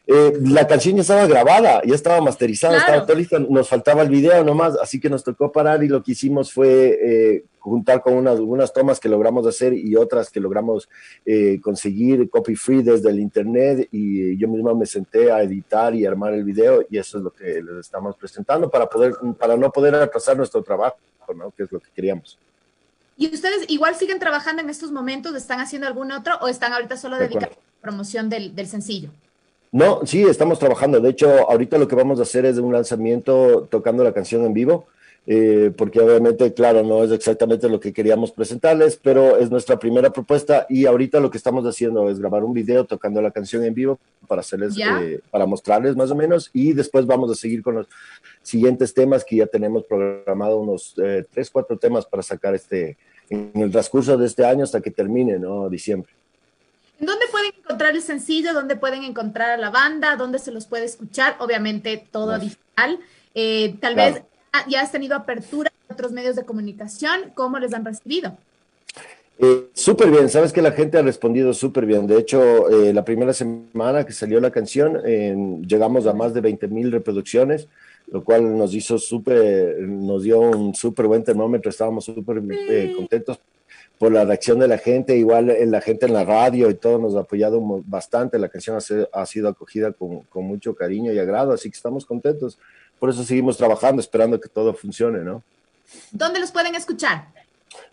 Eh, la canción ya estaba grabada, ya estaba masterizada, claro. estaba todo lista, nos faltaba el video nomás, así que nos tocó parar y lo que hicimos fue eh, juntar con unas, unas tomas que logramos hacer y otras que logramos eh, conseguir copy free desde el internet, y yo misma me senté a editar y armar el video, y eso es lo que les estamos presentando para, poder, para no poder atrasar nuestro trabajo, ¿no? Que es lo que queríamos. ¿Y ustedes igual siguen trabajando en estos momentos? ¿Están haciendo algún otro o están ahorita solo dedicados a la promoción del, del sencillo? No, sí, estamos trabajando. De hecho, ahorita lo que vamos a hacer es un lanzamiento tocando la canción en vivo, eh, porque obviamente, claro, no es exactamente lo que queríamos presentarles, pero es nuestra primera propuesta, y ahorita lo que estamos haciendo es grabar un video tocando la canción en vivo para hacerles, eh, para mostrarles más o menos, y después vamos a seguir con los siguientes temas que ya tenemos programado unos eh, tres, cuatro temas para sacar este en el transcurso de este año hasta que termine, ¿no? Diciembre. ¿Dónde pueden encontrar el sencillo? ¿Dónde pueden encontrar a la banda? ¿Dónde se los puede escuchar? Obviamente todo sí. digital. Eh, tal claro. vez ya has tenido apertura a otros medios de comunicación. ¿Cómo les han recibido? Eh, súper bien, sabes que la gente ha respondido súper bien. De hecho, eh, la primera semana que salió la canción, eh, llegamos a más de veinte mil reproducciones, lo cual nos hizo súper, nos dio un súper buen termómetro. Estábamos súper sí. eh, contentos por la reacción de la gente. Igual la gente en la radio y todo nos ha apoyado bastante, la canción ha sido acogida con, con mucho cariño y agrado, así que estamos contentos, por eso seguimos trabajando, esperando que todo funcione, ¿no? ¿Dónde los pueden escuchar?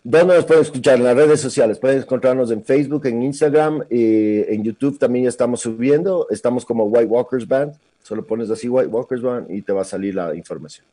¿Dónde nos pueden escuchar? En las redes sociales, pueden encontrarnos en Facebook, en Instagram, eh, en YouTube también ya estamos subiendo, estamos como White Walkers Band, solo pones así White Walkers Band y te va a salir la información.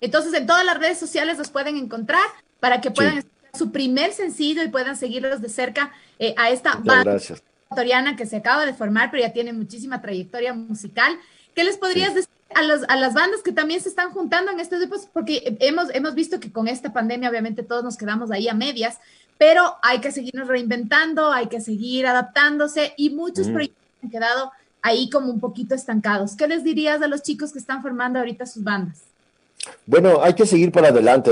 Entonces en todas las redes sociales los pueden encontrar para que puedan sí. su primer sencillo y puedan seguirlos de cerca eh, a esta banda ecuatoriana que se acaba de formar, pero ya tiene muchísima trayectoria musical. ¿Qué les podrías sí. decir a, los, a las bandas que también se están juntando en estos tiempos? Porque hemos, hemos visto que con esta pandemia obviamente todos nos quedamos ahí a medias, pero hay que seguirnos reinventando, hay que seguir adaptándose y muchos mm. proyectos han quedado ahí como un poquito estancados. ¿Qué les dirías a los chicos que están formando ahorita sus bandas? Bueno, hay que seguir para adelante.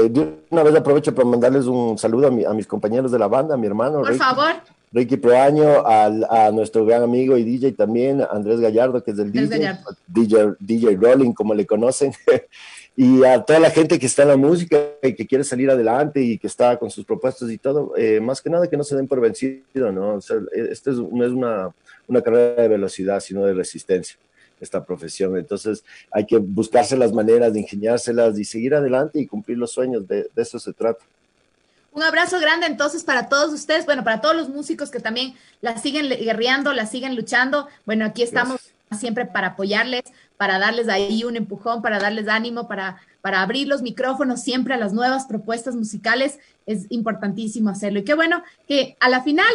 Una vez aprovecho para mandarles un saludo a, mi, a mis compañeros de la banda, a mi hermano. Por Ricky, favor. Ricky Proaño, a, a nuestro gran amigo y D J también, Andrés Gallardo, que es del D J, D J, D J Rolling, como le conocen, y a toda la gente que está en la música y que quiere salir adelante y que está con sus propuestas y todo. Eh, más que nada que no se den por vencido, ¿no? O sea, esto es, no es una, una carrera de velocidad, sino de resistencia, esta profesión. Entonces hay que buscarse las maneras de ingeniárselas y seguir adelante y cumplir los sueños, de, de eso se trata. Un abrazo grande entonces para todos ustedes, bueno, para todos los músicos que también la siguen guerreando, la siguen luchando. Bueno, aquí estamos Gracias. siempre para apoyarles, para darles ahí un empujón, para darles ánimo, para, para abrir los micrófonos siempre a las nuevas propuestas musicales. Es importantísimo hacerlo, y qué bueno que a la final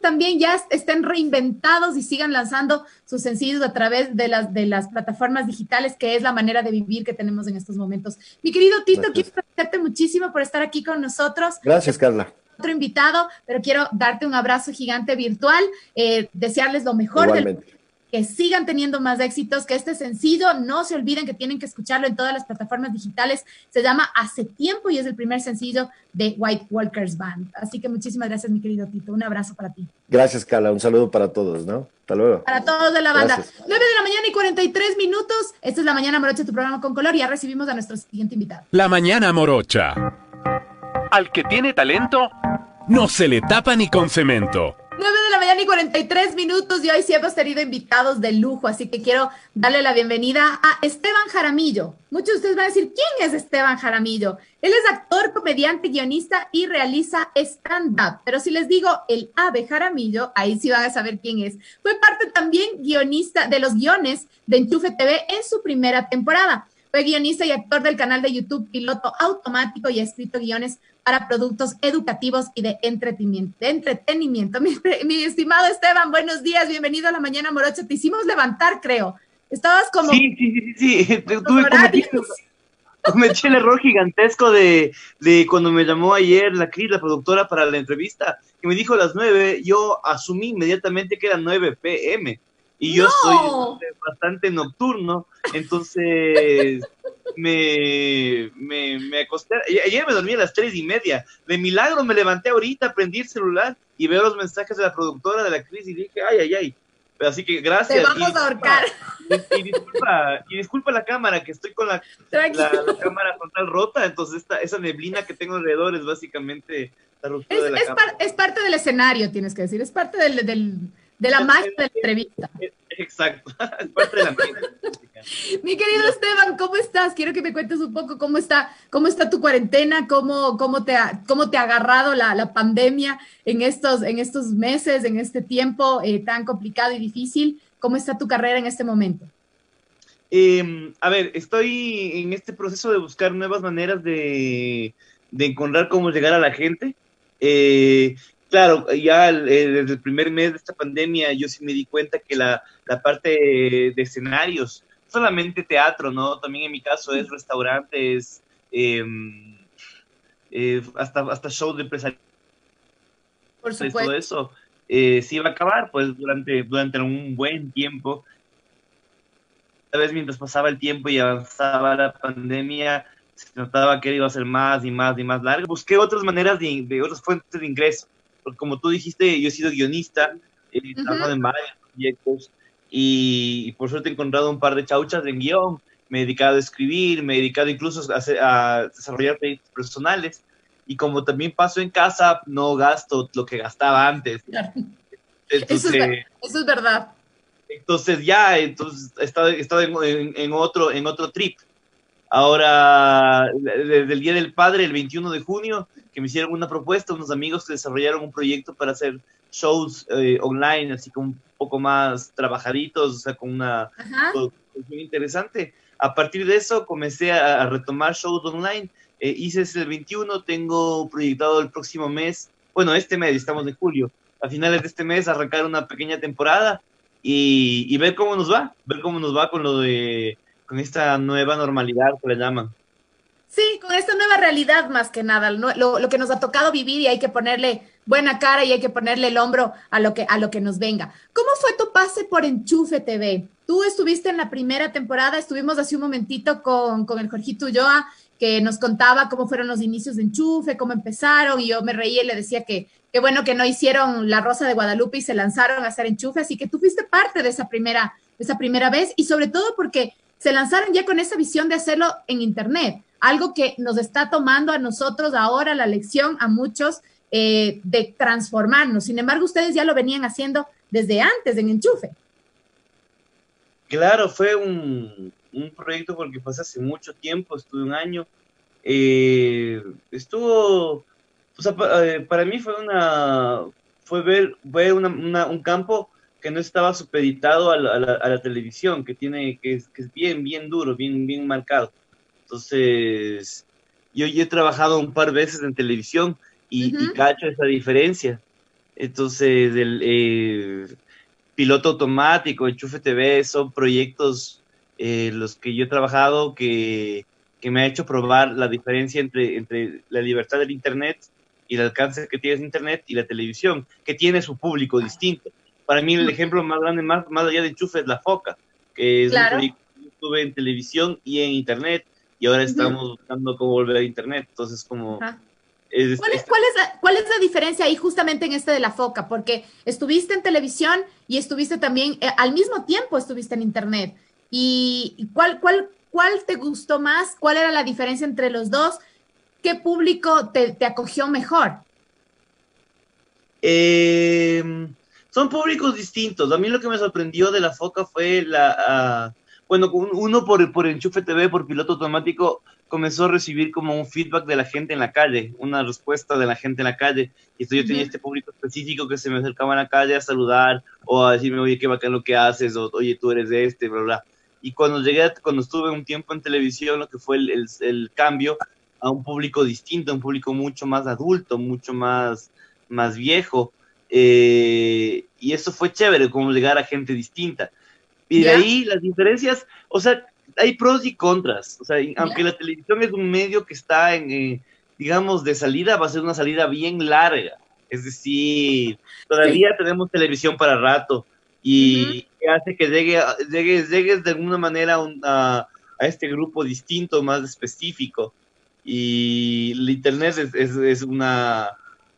también ya estén reinventados y sigan lanzando sus sencillos a través de las, de las plataformas digitales, que es la manera de vivir que tenemos en estos momentos. Mi querido Tito, Gracias. quiero agradecerte muchísimo por estar aquí con nosotros. Gracias, Carla. otro invitado, pero quiero darte un abrazo gigante virtual, eh, desearles lo mejor del, que sigan teniendo más éxitos, que este sencillo, no se olviden que tienen que escucharlo en todas las plataformas digitales, se llama Hace Tiempo y es el primer sencillo de White Walkers Band, así que muchísimas gracias mi querido Tito, un abrazo para ti. Gracias Carla, un saludo para todos, ¿no? Hasta luego. Para todos de la banda. Gracias. nueve de la mañana y cuarenta y tres minutos, esta es La Mañana Morocha, tu programa con color, y ya recibimos a nuestro siguiente invitado. La Mañana Morocha. Al que tiene talento, no se le tapa ni con cemento. nueve de la mañana y cuarenta y tres minutos y hoy sí hemos tenido invitados de lujo, así que quiero darle la bienvenida a Esteban Jaramillo. Muchos de ustedes van a decir, ¿quién es Esteban Jaramillo? Él es actor, comediante, guionista y realiza stand-up. Pero si les digo el A B Jaramillo, ahí sí van a saber quién es. Fue parte también guionista de los guiones de Enchufe T V en su primera temporada. Fue guionista y actor del canal de YouTube Piloto Automático y ha escrito guiones para productos educativos y de entretenimiento. De entretenimiento. Mi, mi estimado Esteban, buenos días, bienvenido a La Mañana Morocha. Te hicimos levantar, creo. Estabas como... Sí, sí, sí, sí. Tuve cometido, cometí el error gigantesco de, de cuando me llamó ayer la Cris, la productora, para la entrevista, y me dijo a las nueve, yo asumí inmediatamente que eran nueve p m y yo no. soy bastante nocturno, entonces... Me, me, me acosté, ayer me dormí a las tres y media, de milagro me levanté ahorita, prendí el celular y veo los mensajes de la productora de la Cris y dije, ay, ay, ay, así que gracias. Te vamos y, a ahorcar. Y, y, disculpa, y disculpa la cámara, que estoy con la, la, la cámara frontal rota, entonces esta, esa neblina que tengo alrededor es básicamente la ruptura es, de la es, cámara. Par, es parte del escenario, tienes que decir, es parte del, del, de la magia de la entrevista. Exacto, es parte de la magia. Mi querido Esteban, ¿cómo estás? Quiero que me cuentes un poco cómo está, cómo está tu cuarentena, cómo, cómo, te, ha, cómo te ha agarrado la, la pandemia en estos, en estos meses, en este tiempo eh, tan complicado y difícil. ¿Cómo está tu carrera en este momento? Eh, a ver, estoy en este proceso de buscar nuevas maneras de, de encontrar cómo llegar a la gente. Eh, Claro, ya desde el primer mes de esta pandemia yo sí me di cuenta que la, la parte de escenarios, no solamente teatro, ¿no? También en mi caso es restaurantes, eh, eh, hasta, hasta shows de empresarios. Por supuesto. Todo eso eh, sí iba a acabar, pues, durante, durante un buen tiempo. Cada vez mientras pasaba el tiempo y avanzaba la pandemia, se notaba que iba a ser más y más y más largo. Busqué otras maneras, de, de otras fuentes de ingreso. Como tú dijiste, yo he sido guionista, he eh, trabajado uh-huh. en varios proyectos y, y por suerte he encontrado un par de chauchas en guión, me he dedicado a escribir, me he dedicado incluso a, hacer, a desarrollar proyectos personales y como también paso en casa, no gasto lo que gastaba antes. Entonces, eso, es, eso es verdad. Entonces ya, entonces he estado, he estado en, en, en, otro, en otro trip. Ahora, desde el Día del Padre, el veintiuno de junio, que me hicieron una propuesta, unos amigos que desarrollaron un proyecto para hacer shows eh, online, así como un poco más trabajaditos, o sea, con una producción interesante. A partir de eso, comencé a, a retomar shows online. Eh, hice ese el veintiuno, tengo proyectado el próximo mes, bueno, este mes, estamos en julio, a finales de este mes arrancar una pequeña temporada y, y ver cómo nos va, ver cómo nos va con lo de... con esta nueva normalidad que le llaman. Sí, con esta nueva realidad más que nada, lo, lo que nos ha tocado vivir y hay que ponerle buena cara y hay que ponerle el hombro a lo que, a lo que nos venga. ¿Cómo fue tu pase por Enchufe T V? Tú estuviste en la primera temporada, estuvimos hace un momentito con, con el Jorgito Ulloa, que nos contaba cómo fueron los inicios de Enchufe, cómo empezaron, y yo me reía y le decía que qué bueno que no hicieron La Rosa de Guadalupe y se lanzaron a hacer Enchufe, así que tú fuiste parte de esa primera, de esa primera vez, y sobre todo porque... se lanzaron ya con esa visión de hacerlo en internet, algo que nos está tomando a nosotros ahora la lección, a muchos, eh, de transformarnos. Sin embargo, ustedes ya lo venían haciendo desde antes en Enchufe. Claro, fue un, un proyecto porque pasé hace mucho tiempo, estuve un año. Eh, estuvo, o sea, pa, eh, para mí fue una, fue ver, ver una, una, un campo que no estaba supeditado a la, a la, a la televisión, que tiene que es, que es bien, bien duro, bien, bien marcado. Entonces, yo, yo he trabajado un par veces en televisión y, uh-huh. y cacho esa diferencia. Entonces, el eh, Piloto Automático, Enchufe T V, son proyectos eh, los que yo he trabajado que, que me ha hecho probar la diferencia entre, entre la libertad del internet y el alcance que tiene Internet y la televisión, que tiene su público distinto. Para mí el ejemplo más grande, más, más allá de Enchufe, es La Foca, que es claro. un estuve en televisión y en Internet, y ahora estamos uh-huh. buscando cómo volver a Internet. Entonces, como... Uh-huh. Es, ¿Cuál, es, cuál, es la, ¿Cuál es la diferencia ahí justamente en este de La Foca? Porque estuviste en televisión y estuviste también, eh, al mismo tiempo estuviste en Internet. ¿Y, y cuál, cuál, cuál te gustó más? ¿Cuál era la diferencia entre los dos? ¿Qué público te, te acogió mejor? Eh, son públicos distintos. A mí lo que me sorprendió de La Foca fue la... Uh, Bueno, uno por, por Enchufe T V, por Piloto Automático, comenzó a recibir como un feedback de la gente en la calle, una respuesta de la gente en la calle. Y esto yo tenía este público específico que se me acercaba a la calle a saludar o a decirme, oye, qué bacán lo que haces, o oye, tú eres de este, bla, bla. Y cuando llegué, cuando estuve un tiempo en televisión, lo que fue el, el, el cambio a un público distinto, un público mucho más adulto, mucho más, más viejo. Eh, y eso fue chévere, como llegar a gente distinta. Y de ahí las diferencias, o sea, hay pros y contras. O sea, aunque la televisión es un medio que está en, eh, digamos, de salida, va a ser una salida bien larga. Es decir, todavía sí. tenemos televisión para rato y uh-huh. hace que llegue, llegue, llegues de alguna manera un, a, a este grupo distinto, más específico. Y el Internet es, es, es una...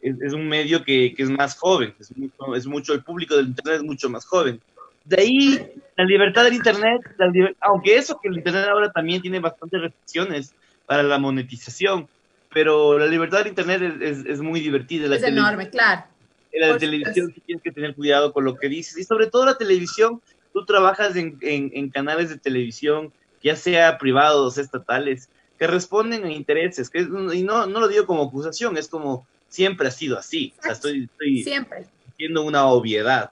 Es, es un medio que, que es más joven, es mucho, es mucho, el público del Internet es mucho más joven. De ahí, la libertad del Internet, la liber... aunque eso que el Internet ahora también tiene bastantes restricciones para la monetización, pero la libertad del Internet es, es, es muy divertida. La es enorme, claro. En la pues, televisión pues... tienes que tener cuidado con lo que dices, y sobre todo la televisión, tú trabajas en, en, en canales de televisión, ya sea privados, estatales, que responden a intereses, que es, y no, no lo digo como acusación, es como siempre ha sido así, o sea, estoy, estoy siempre. diciendo una obviedad,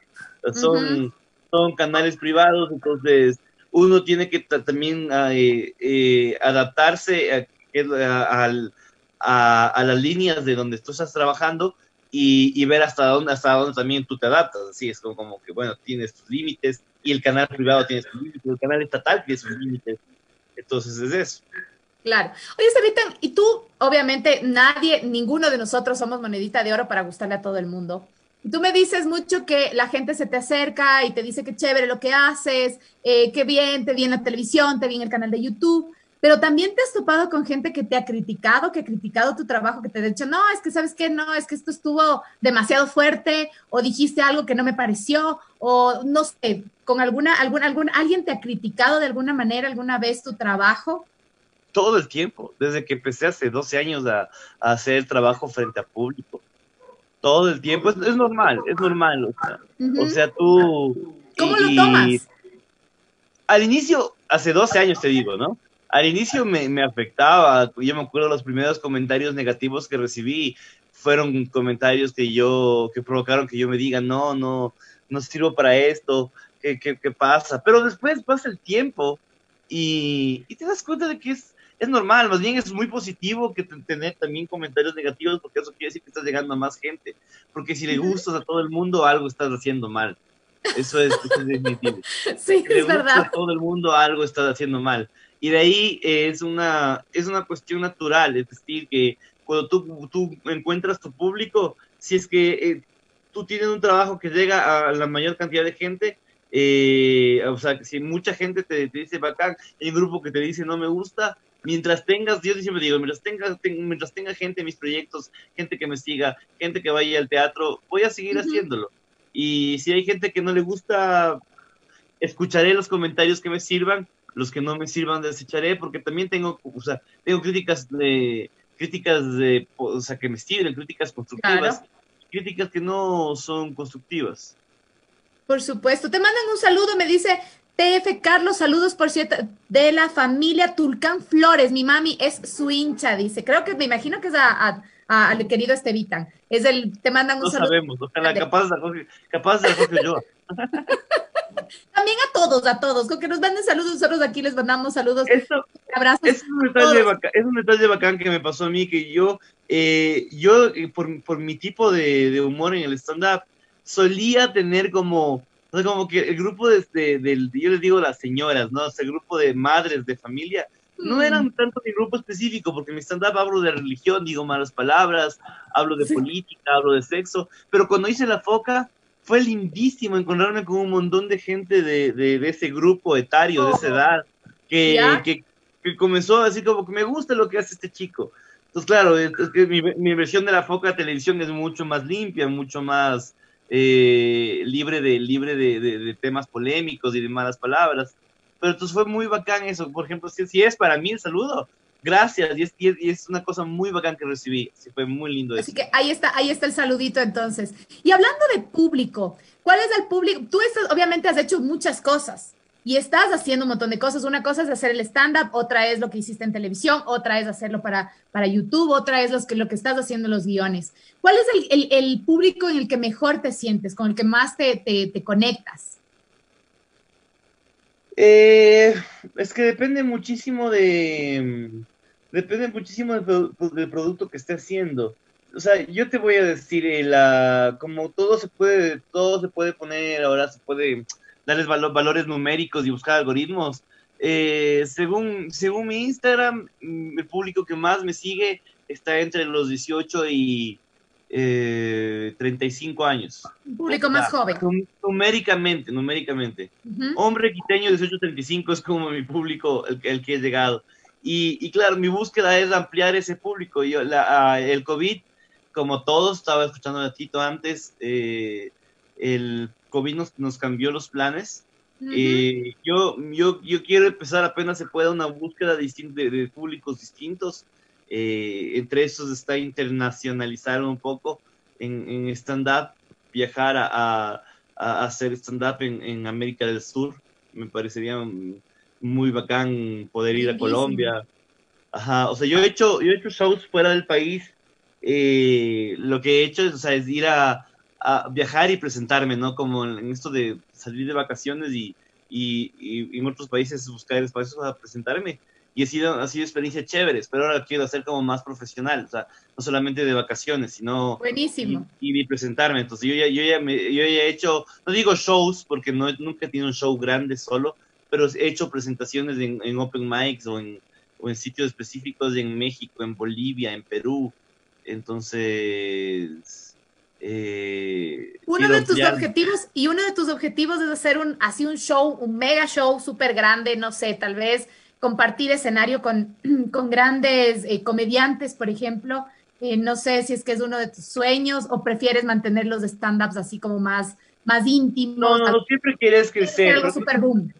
son... Uh-huh. son canales privados, entonces uno tiene que también eh, eh, adaptarse a, a, a, a las líneas de donde tú estás trabajando y, y ver hasta dónde, hasta dónde también tú te adaptas, así es como, como que bueno, tienes tus límites y el canal privado tiene sus límites, el canal estatal tiene sus límites, entonces es eso. Claro. Oye, Sebastián, y tú, obviamente nadie, ninguno de nosotros somos monedita de oro para gustarle a todo el mundo. Tú me dices mucho que la gente se te acerca y te dice que chévere lo que haces, eh, qué bien, te vi en la televisión, te vi en el canal de YouTube, pero también te has topado con gente que te ha criticado, que ha criticado tu trabajo, que te ha dicho, no, es que sabes qué, no, es que esto estuvo demasiado fuerte, o dijiste algo que no me pareció, o no sé, con alguna, alguna, algún, ¿alguien te ha criticado de alguna manera alguna vez tu trabajo? Todo el tiempo, desde que empecé hace doce años a, a hacer trabajo frente a público. Todo el tiempo, es, es normal, es normal, o sea, uh-huh. o sea tú... ¿Cómo y, lo tomas? Al inicio, hace doce años te digo, ¿no? Al inicio me, me afectaba, yo me acuerdo los primeros comentarios negativos que recibí, fueron comentarios que yo, que provocaron que yo me diga, no, no, no sirvo para esto, ¿qué, qué, qué pasa? Pero después pasa el tiempo y, y te das cuenta de que es... Es normal, más bien es muy positivo que tener también comentarios negativos, porque eso quiere decir que estás llegando a más gente, porque si le gustas a todo el mundo, algo estás haciendo mal. Eso es, eso es definitivo. Sí, si es verdad. A todo el mundo, algo estás haciendo mal. Y de ahí eh, es una es una cuestión natural, es decir, que cuando tú, tú encuentras tu público, si es que eh, tú tienes un trabajo que llega a la mayor cantidad de gente, eh, o sea, si mucha gente te, te dice bacán, hay un grupo que te dice no me gusta, mientras tengas, yo siempre digo, mientras tenga, ten, mientras tenga gente en mis proyectos, gente que me siga, gente que vaya al teatro, voy a seguir uh-huh. haciéndolo. Y si hay gente que no le gusta, escucharé los comentarios que me sirvan, los que no me sirvan desecharé, porque también tengo, o sea, tengo críticas de, críticas de, o sea, que me sirven, críticas constructivas, claro. críticas que no son constructivas. Por supuesto, te mandan un saludo, me dice... T F Carlos, saludos por cierto, de la familia Tulcán Flores, mi mami es su hincha, dice, creo que me imagino que es a, a, a, al querido Estevitán, es el, te mandan un no saludo. No sabemos, o sea, la capaz de Jorge, capaz de Jorge Ulloa. También a todos, a todos, con que nos manden saludos, nosotros aquí les mandamos saludos, eso, abrazos. Es un, detalle bacán, es un detalle bacán que me pasó a mí, que yo, eh, yo eh, por, por mi tipo de, de humor en el stand-up, solía tener como... O sea, como que el grupo de, de, de, yo les digo las señoras, ¿no? O sea, el grupo de madres de familia No eran tanto mi grupo específico, porque en mi stand-up hablo de religión, digo malas palabras, hablo de sí. política, hablo de sexo, pero cuando hice La Foca fue lindísimo encontrarme con un montón de gente de, de, de ese grupo etario, oh. de esa edad, que, que, que comenzó así como que me gusta lo que hace este chico. Entonces, claro, es que mi, mi versión de La Foca televisión es mucho más limpia, mucho más eh, libre, de, libre de, de, de temas polémicos y de malas palabras. Pero entonces fue muy bacán eso. Por ejemplo, si, si es para mí el saludo, gracias. Y es, y es una cosa muy bacán que recibí. Sí, fue muy lindo eso. Así que ahí está, ahí está el saludito entonces. Y hablando de público, ¿cuál es el público? Tú estás, obviamente has hecho muchas cosas y estás haciendo un montón de cosas. Una cosa es hacer el stand-up, otra es lo que hiciste en televisión, otra es hacerlo para, para YouTube, otra es los que, lo que estás haciendo en los guiones. ¿Cuál es el, el, el público en el que mejor te sientes, con el que más te, te, te conectas? Eh, es que depende muchísimo de depende muchísimo del, del producto que esté haciendo. O sea, yo te voy a decir, eh, la, como todo se puede, todo se puede poner, ahora se puede darles valor, valores numéricos y buscar algoritmos. Eh, según, según mi Instagram, el público que más me sigue está entre los dieciocho y Eh, treinta y cinco años. Un público o sea, más joven. Numéricamente, numéricamente. Uh-huh. Hombre quiteño dieciocho a treinta y cinco es como mi público, el, el que he llegado. Y, y claro, mi búsqueda es ampliar ese público. Yo, la, a, el COVID, como todos, estaba escuchando a Tito antes, eh, el COVID nos, nos cambió los planes. Uh-huh. eh, yo, yo, yo quiero empezar apenas se pueda una búsqueda distinta, de, de públicos distintos. Eh, entre esos está internacionalizar un poco en, en stand-up, viajar a, a, a hacer stand-up en, en América del Sur. Me parecería muy bacán poder ir a Colombia. Ajá, o sea, yo he hecho, yo he hecho shows fuera del país. Eh, lo que he hecho es, o sea, es ir a, a viajar y presentarme, ¿no? Como en esto de salir de vacaciones y, y, y en otros países buscar espacios para presentarme. Y ha sido, ha sido experiencias chéveres, pero ahora quiero hacer como más profesional, o sea, no solamente de vacaciones, sino... Buenísimo. Y, y presentarme, entonces yo ya, yo, ya me, yo ya he hecho, no digo shows, porque no, nunca he tenido un show grande solo, pero he hecho presentaciones en, en open mics o en, o en sitios específicos en México, en Bolivia, en Perú, entonces... Eh, uno de tus objetivos, y uno de tus objetivos es hacer un, así un show, un mega show súper grande, no sé, tal vez... compartir escenario con, con grandes eh, comediantes, por ejemplo. Eh, no sé si es que es uno de tus sueños o prefieres mantener los stand-ups así como más, más íntimos. No, no, no, siempre quieres crecer. Algo super boom.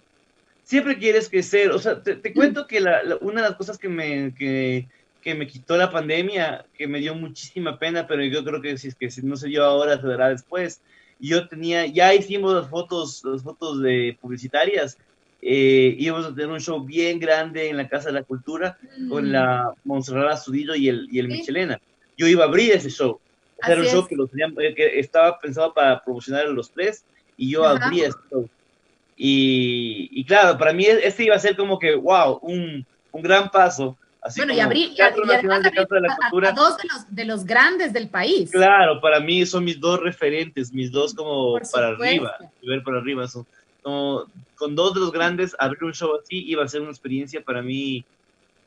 Siempre quieres crecer. O sea, te, te cuento que la, la, una de las cosas que me, que, que me quitó la pandemia, que me dio muchísima pena, pero yo creo que si es que si no se dio ahora, se verá después. Yo tenía, ya hicimos las fotos, las fotos de publicitarias. Eh, íbamos a tener un show bien grande en la Casa de la Cultura mm. con la Montserrat Astudillo y el, y el ¿Sí? Michelena. Yo iba a abrir ese show. Así era un es. show que, lo tenía, que estaba pensado para promocionar a los tres y yo Ajá. abrí ese show. Y, y claro, para mí este iba a ser como que, wow, un, un gran paso. Así bueno, y abrir y, abrí, y de Casa de la Cultura, a, a dos de los, de los grandes del país. Claro, para mí son mis dos referentes, mis dos como Por para supuesto. arriba, ver para arriba son. No, con dos de los grandes, abrir un show así iba a ser una experiencia para mí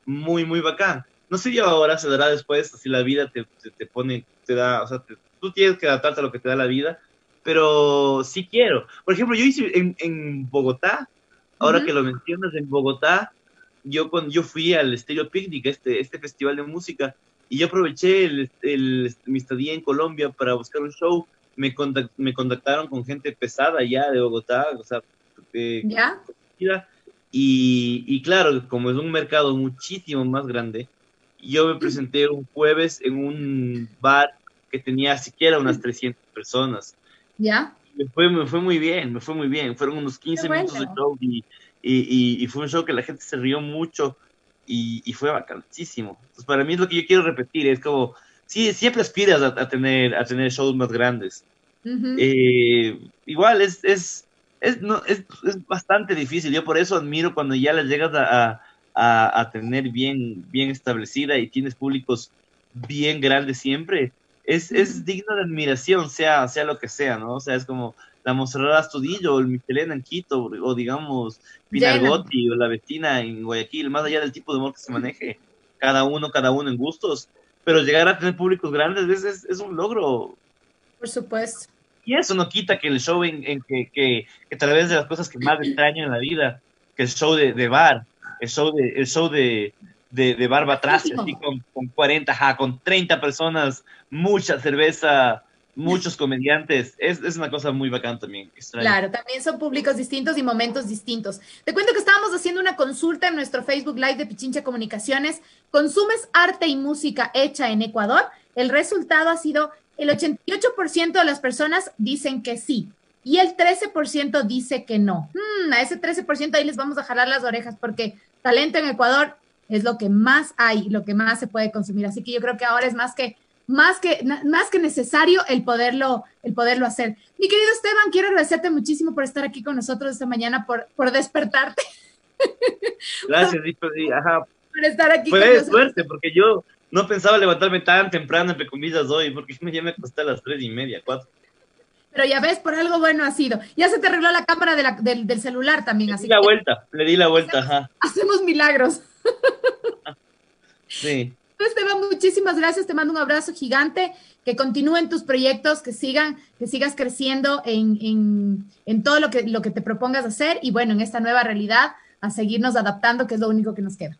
muy, muy bacán. No sé yo ahora, se dará después, si la vida te, te, te pone, te da, o sea, te, tú tienes que adaptarte a lo que te da la vida, pero sí quiero. Por ejemplo, yo hice en, en Bogotá, ahora uh-huh. que lo mencionas, en Bogotá, yo, cuando, yo fui al Stereo Picnic, este, este festival de música, y yo aproveché el, el, mi estadía en Colombia para buscar un show. Me, contact, me contactaron con gente pesada ya de Bogotá, o sea, eh, ¿Ya? Y, y claro, como es un mercado muchísimo más grande, yo me presenté un jueves en un bar que tenía siquiera unas trescientas personas. ¿Ya? Me fue, me fue muy bien, me fue muy bien. Fueron unos quince bueno. minutos de show y, y, y, y fue un show que la gente se rió mucho y, y fue bacanísimo. Entonces, para mí es lo que yo quiero repetir, es como... Sí, siempre aspiras a, a, tener, a tener shows más grandes. Uh-huh. Eh, igual, es, es, es, no, es, es bastante difícil. Yo por eso admiro cuando ya las llegas a, a, a tener bien, bien establecida y tienes públicos bien grandes siempre. Es, uh-huh. es digno de admiración, sea, sea lo que sea, ¿no? O sea, es como la Montserrat Astudillo, el Michelena en Quito, o digamos Pinargoti o la Betina en Guayaquil, más allá del tipo de humor que se maneje, cada uno, cada uno en gustos, pero llegar a tener públicos grandes veces es un logro. Por supuesto. Y eso no quita que el show, en, en que, que, que tal vez de las cosas que más extraño en la vida, que el show de, de bar, el show de, el show de, de, de bar batrás, así con, con cuarenta, ja, con treinta personas, mucha cerveza, muchos comediantes, es, es una cosa muy bacán también. Extraño. Claro, también son públicos distintos y momentos distintos. Te cuento que estábamos haciendo una consulta en nuestro Facebook Live de Pichincha Comunicaciones. ¿Consumes arte y música hecha en Ecuador? El resultado ha sido... El ochenta y ocho por ciento de las personas dicen que sí y el trece por ciento dice que no. Hmm, a ese trece por ciento ahí les vamos a jalar las orejas porque talento en Ecuador es lo que más hay, lo que más se puede consumir. Así que yo creo que ahora es más que, más que, más que necesario el poderlo, el poderlo hacer. Mi querido Esteban, quiero agradecerte muchísimo por estar aquí con nosotros esta mañana, por, por despertarte. Gracias, Rico. Ajá. Por estar aquí. Fue suerte porque yo... No pensaba levantarme tan temprano, entre comillas, hoy, porque ya me acosté a las tres y media, cuatro. Pero ya ves, por algo bueno ha sido. Ya se te arregló la cámara de la, del, del celular también. Le así di la que... vuelta, le di la vuelta, hacemos, ajá. Hacemos milagros. Sí. Esteban, muchísimas gracias, te mando un abrazo gigante, que continúen tus proyectos, que sigan, que sigas creciendo en, en, en todo lo que, lo que te propongas hacer y bueno, en esta nueva realidad, a seguirnos adaptando, que es lo único que nos queda.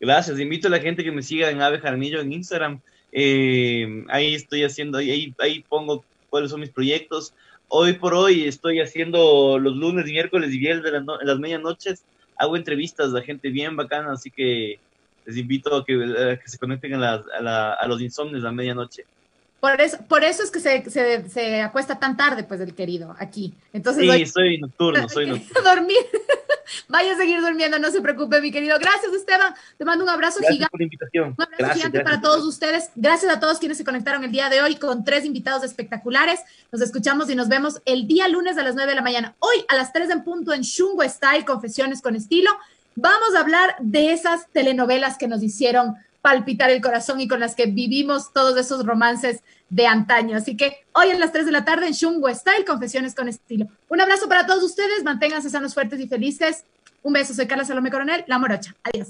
Gracias, invito a la gente que me siga en A B Jaramillo en Instagram, eh, ahí estoy haciendo, ahí, ahí pongo cuáles son mis proyectos. Hoy por hoy estoy haciendo los lunes, miércoles y viernes de las, no, las medianoches, hago entrevistas a gente bien bacana, así que les invito a que, a que se conecten a, la, a, la, a los insomnes a medianoche. Por eso, por eso es que se, se, se acuesta tan tarde, pues, el querido, aquí. Entonces, sí, hoy, soy nocturno, soy nocturno. Dormir. Vaya a seguir durmiendo, no se preocupe, mi querido. Gracias, Esteban. Te mando un abrazo gracias gigante. Por la invitación. Un abrazo gracias, gigante gracias. Para todos ustedes. Gracias a todos quienes se conectaron el día de hoy con tres invitados espectaculares. Nos escuchamos y nos vemos el día lunes a las nueve de la mañana. Hoy a las tres en punto en Shungo Style, Confesiones con Estilo. Vamos a hablar de esas telenovelas que nos hicieron palpitar el corazón y con las que vivimos todos esos romances de antaño. Así que hoy a las tres de la tarde en Shungo Style, Confesiones con Estilo. Un abrazo para todos ustedes, manténganse sanos, fuertes y felices. Un beso, soy Carla Salomé Coronel, La Morocha. Adiós.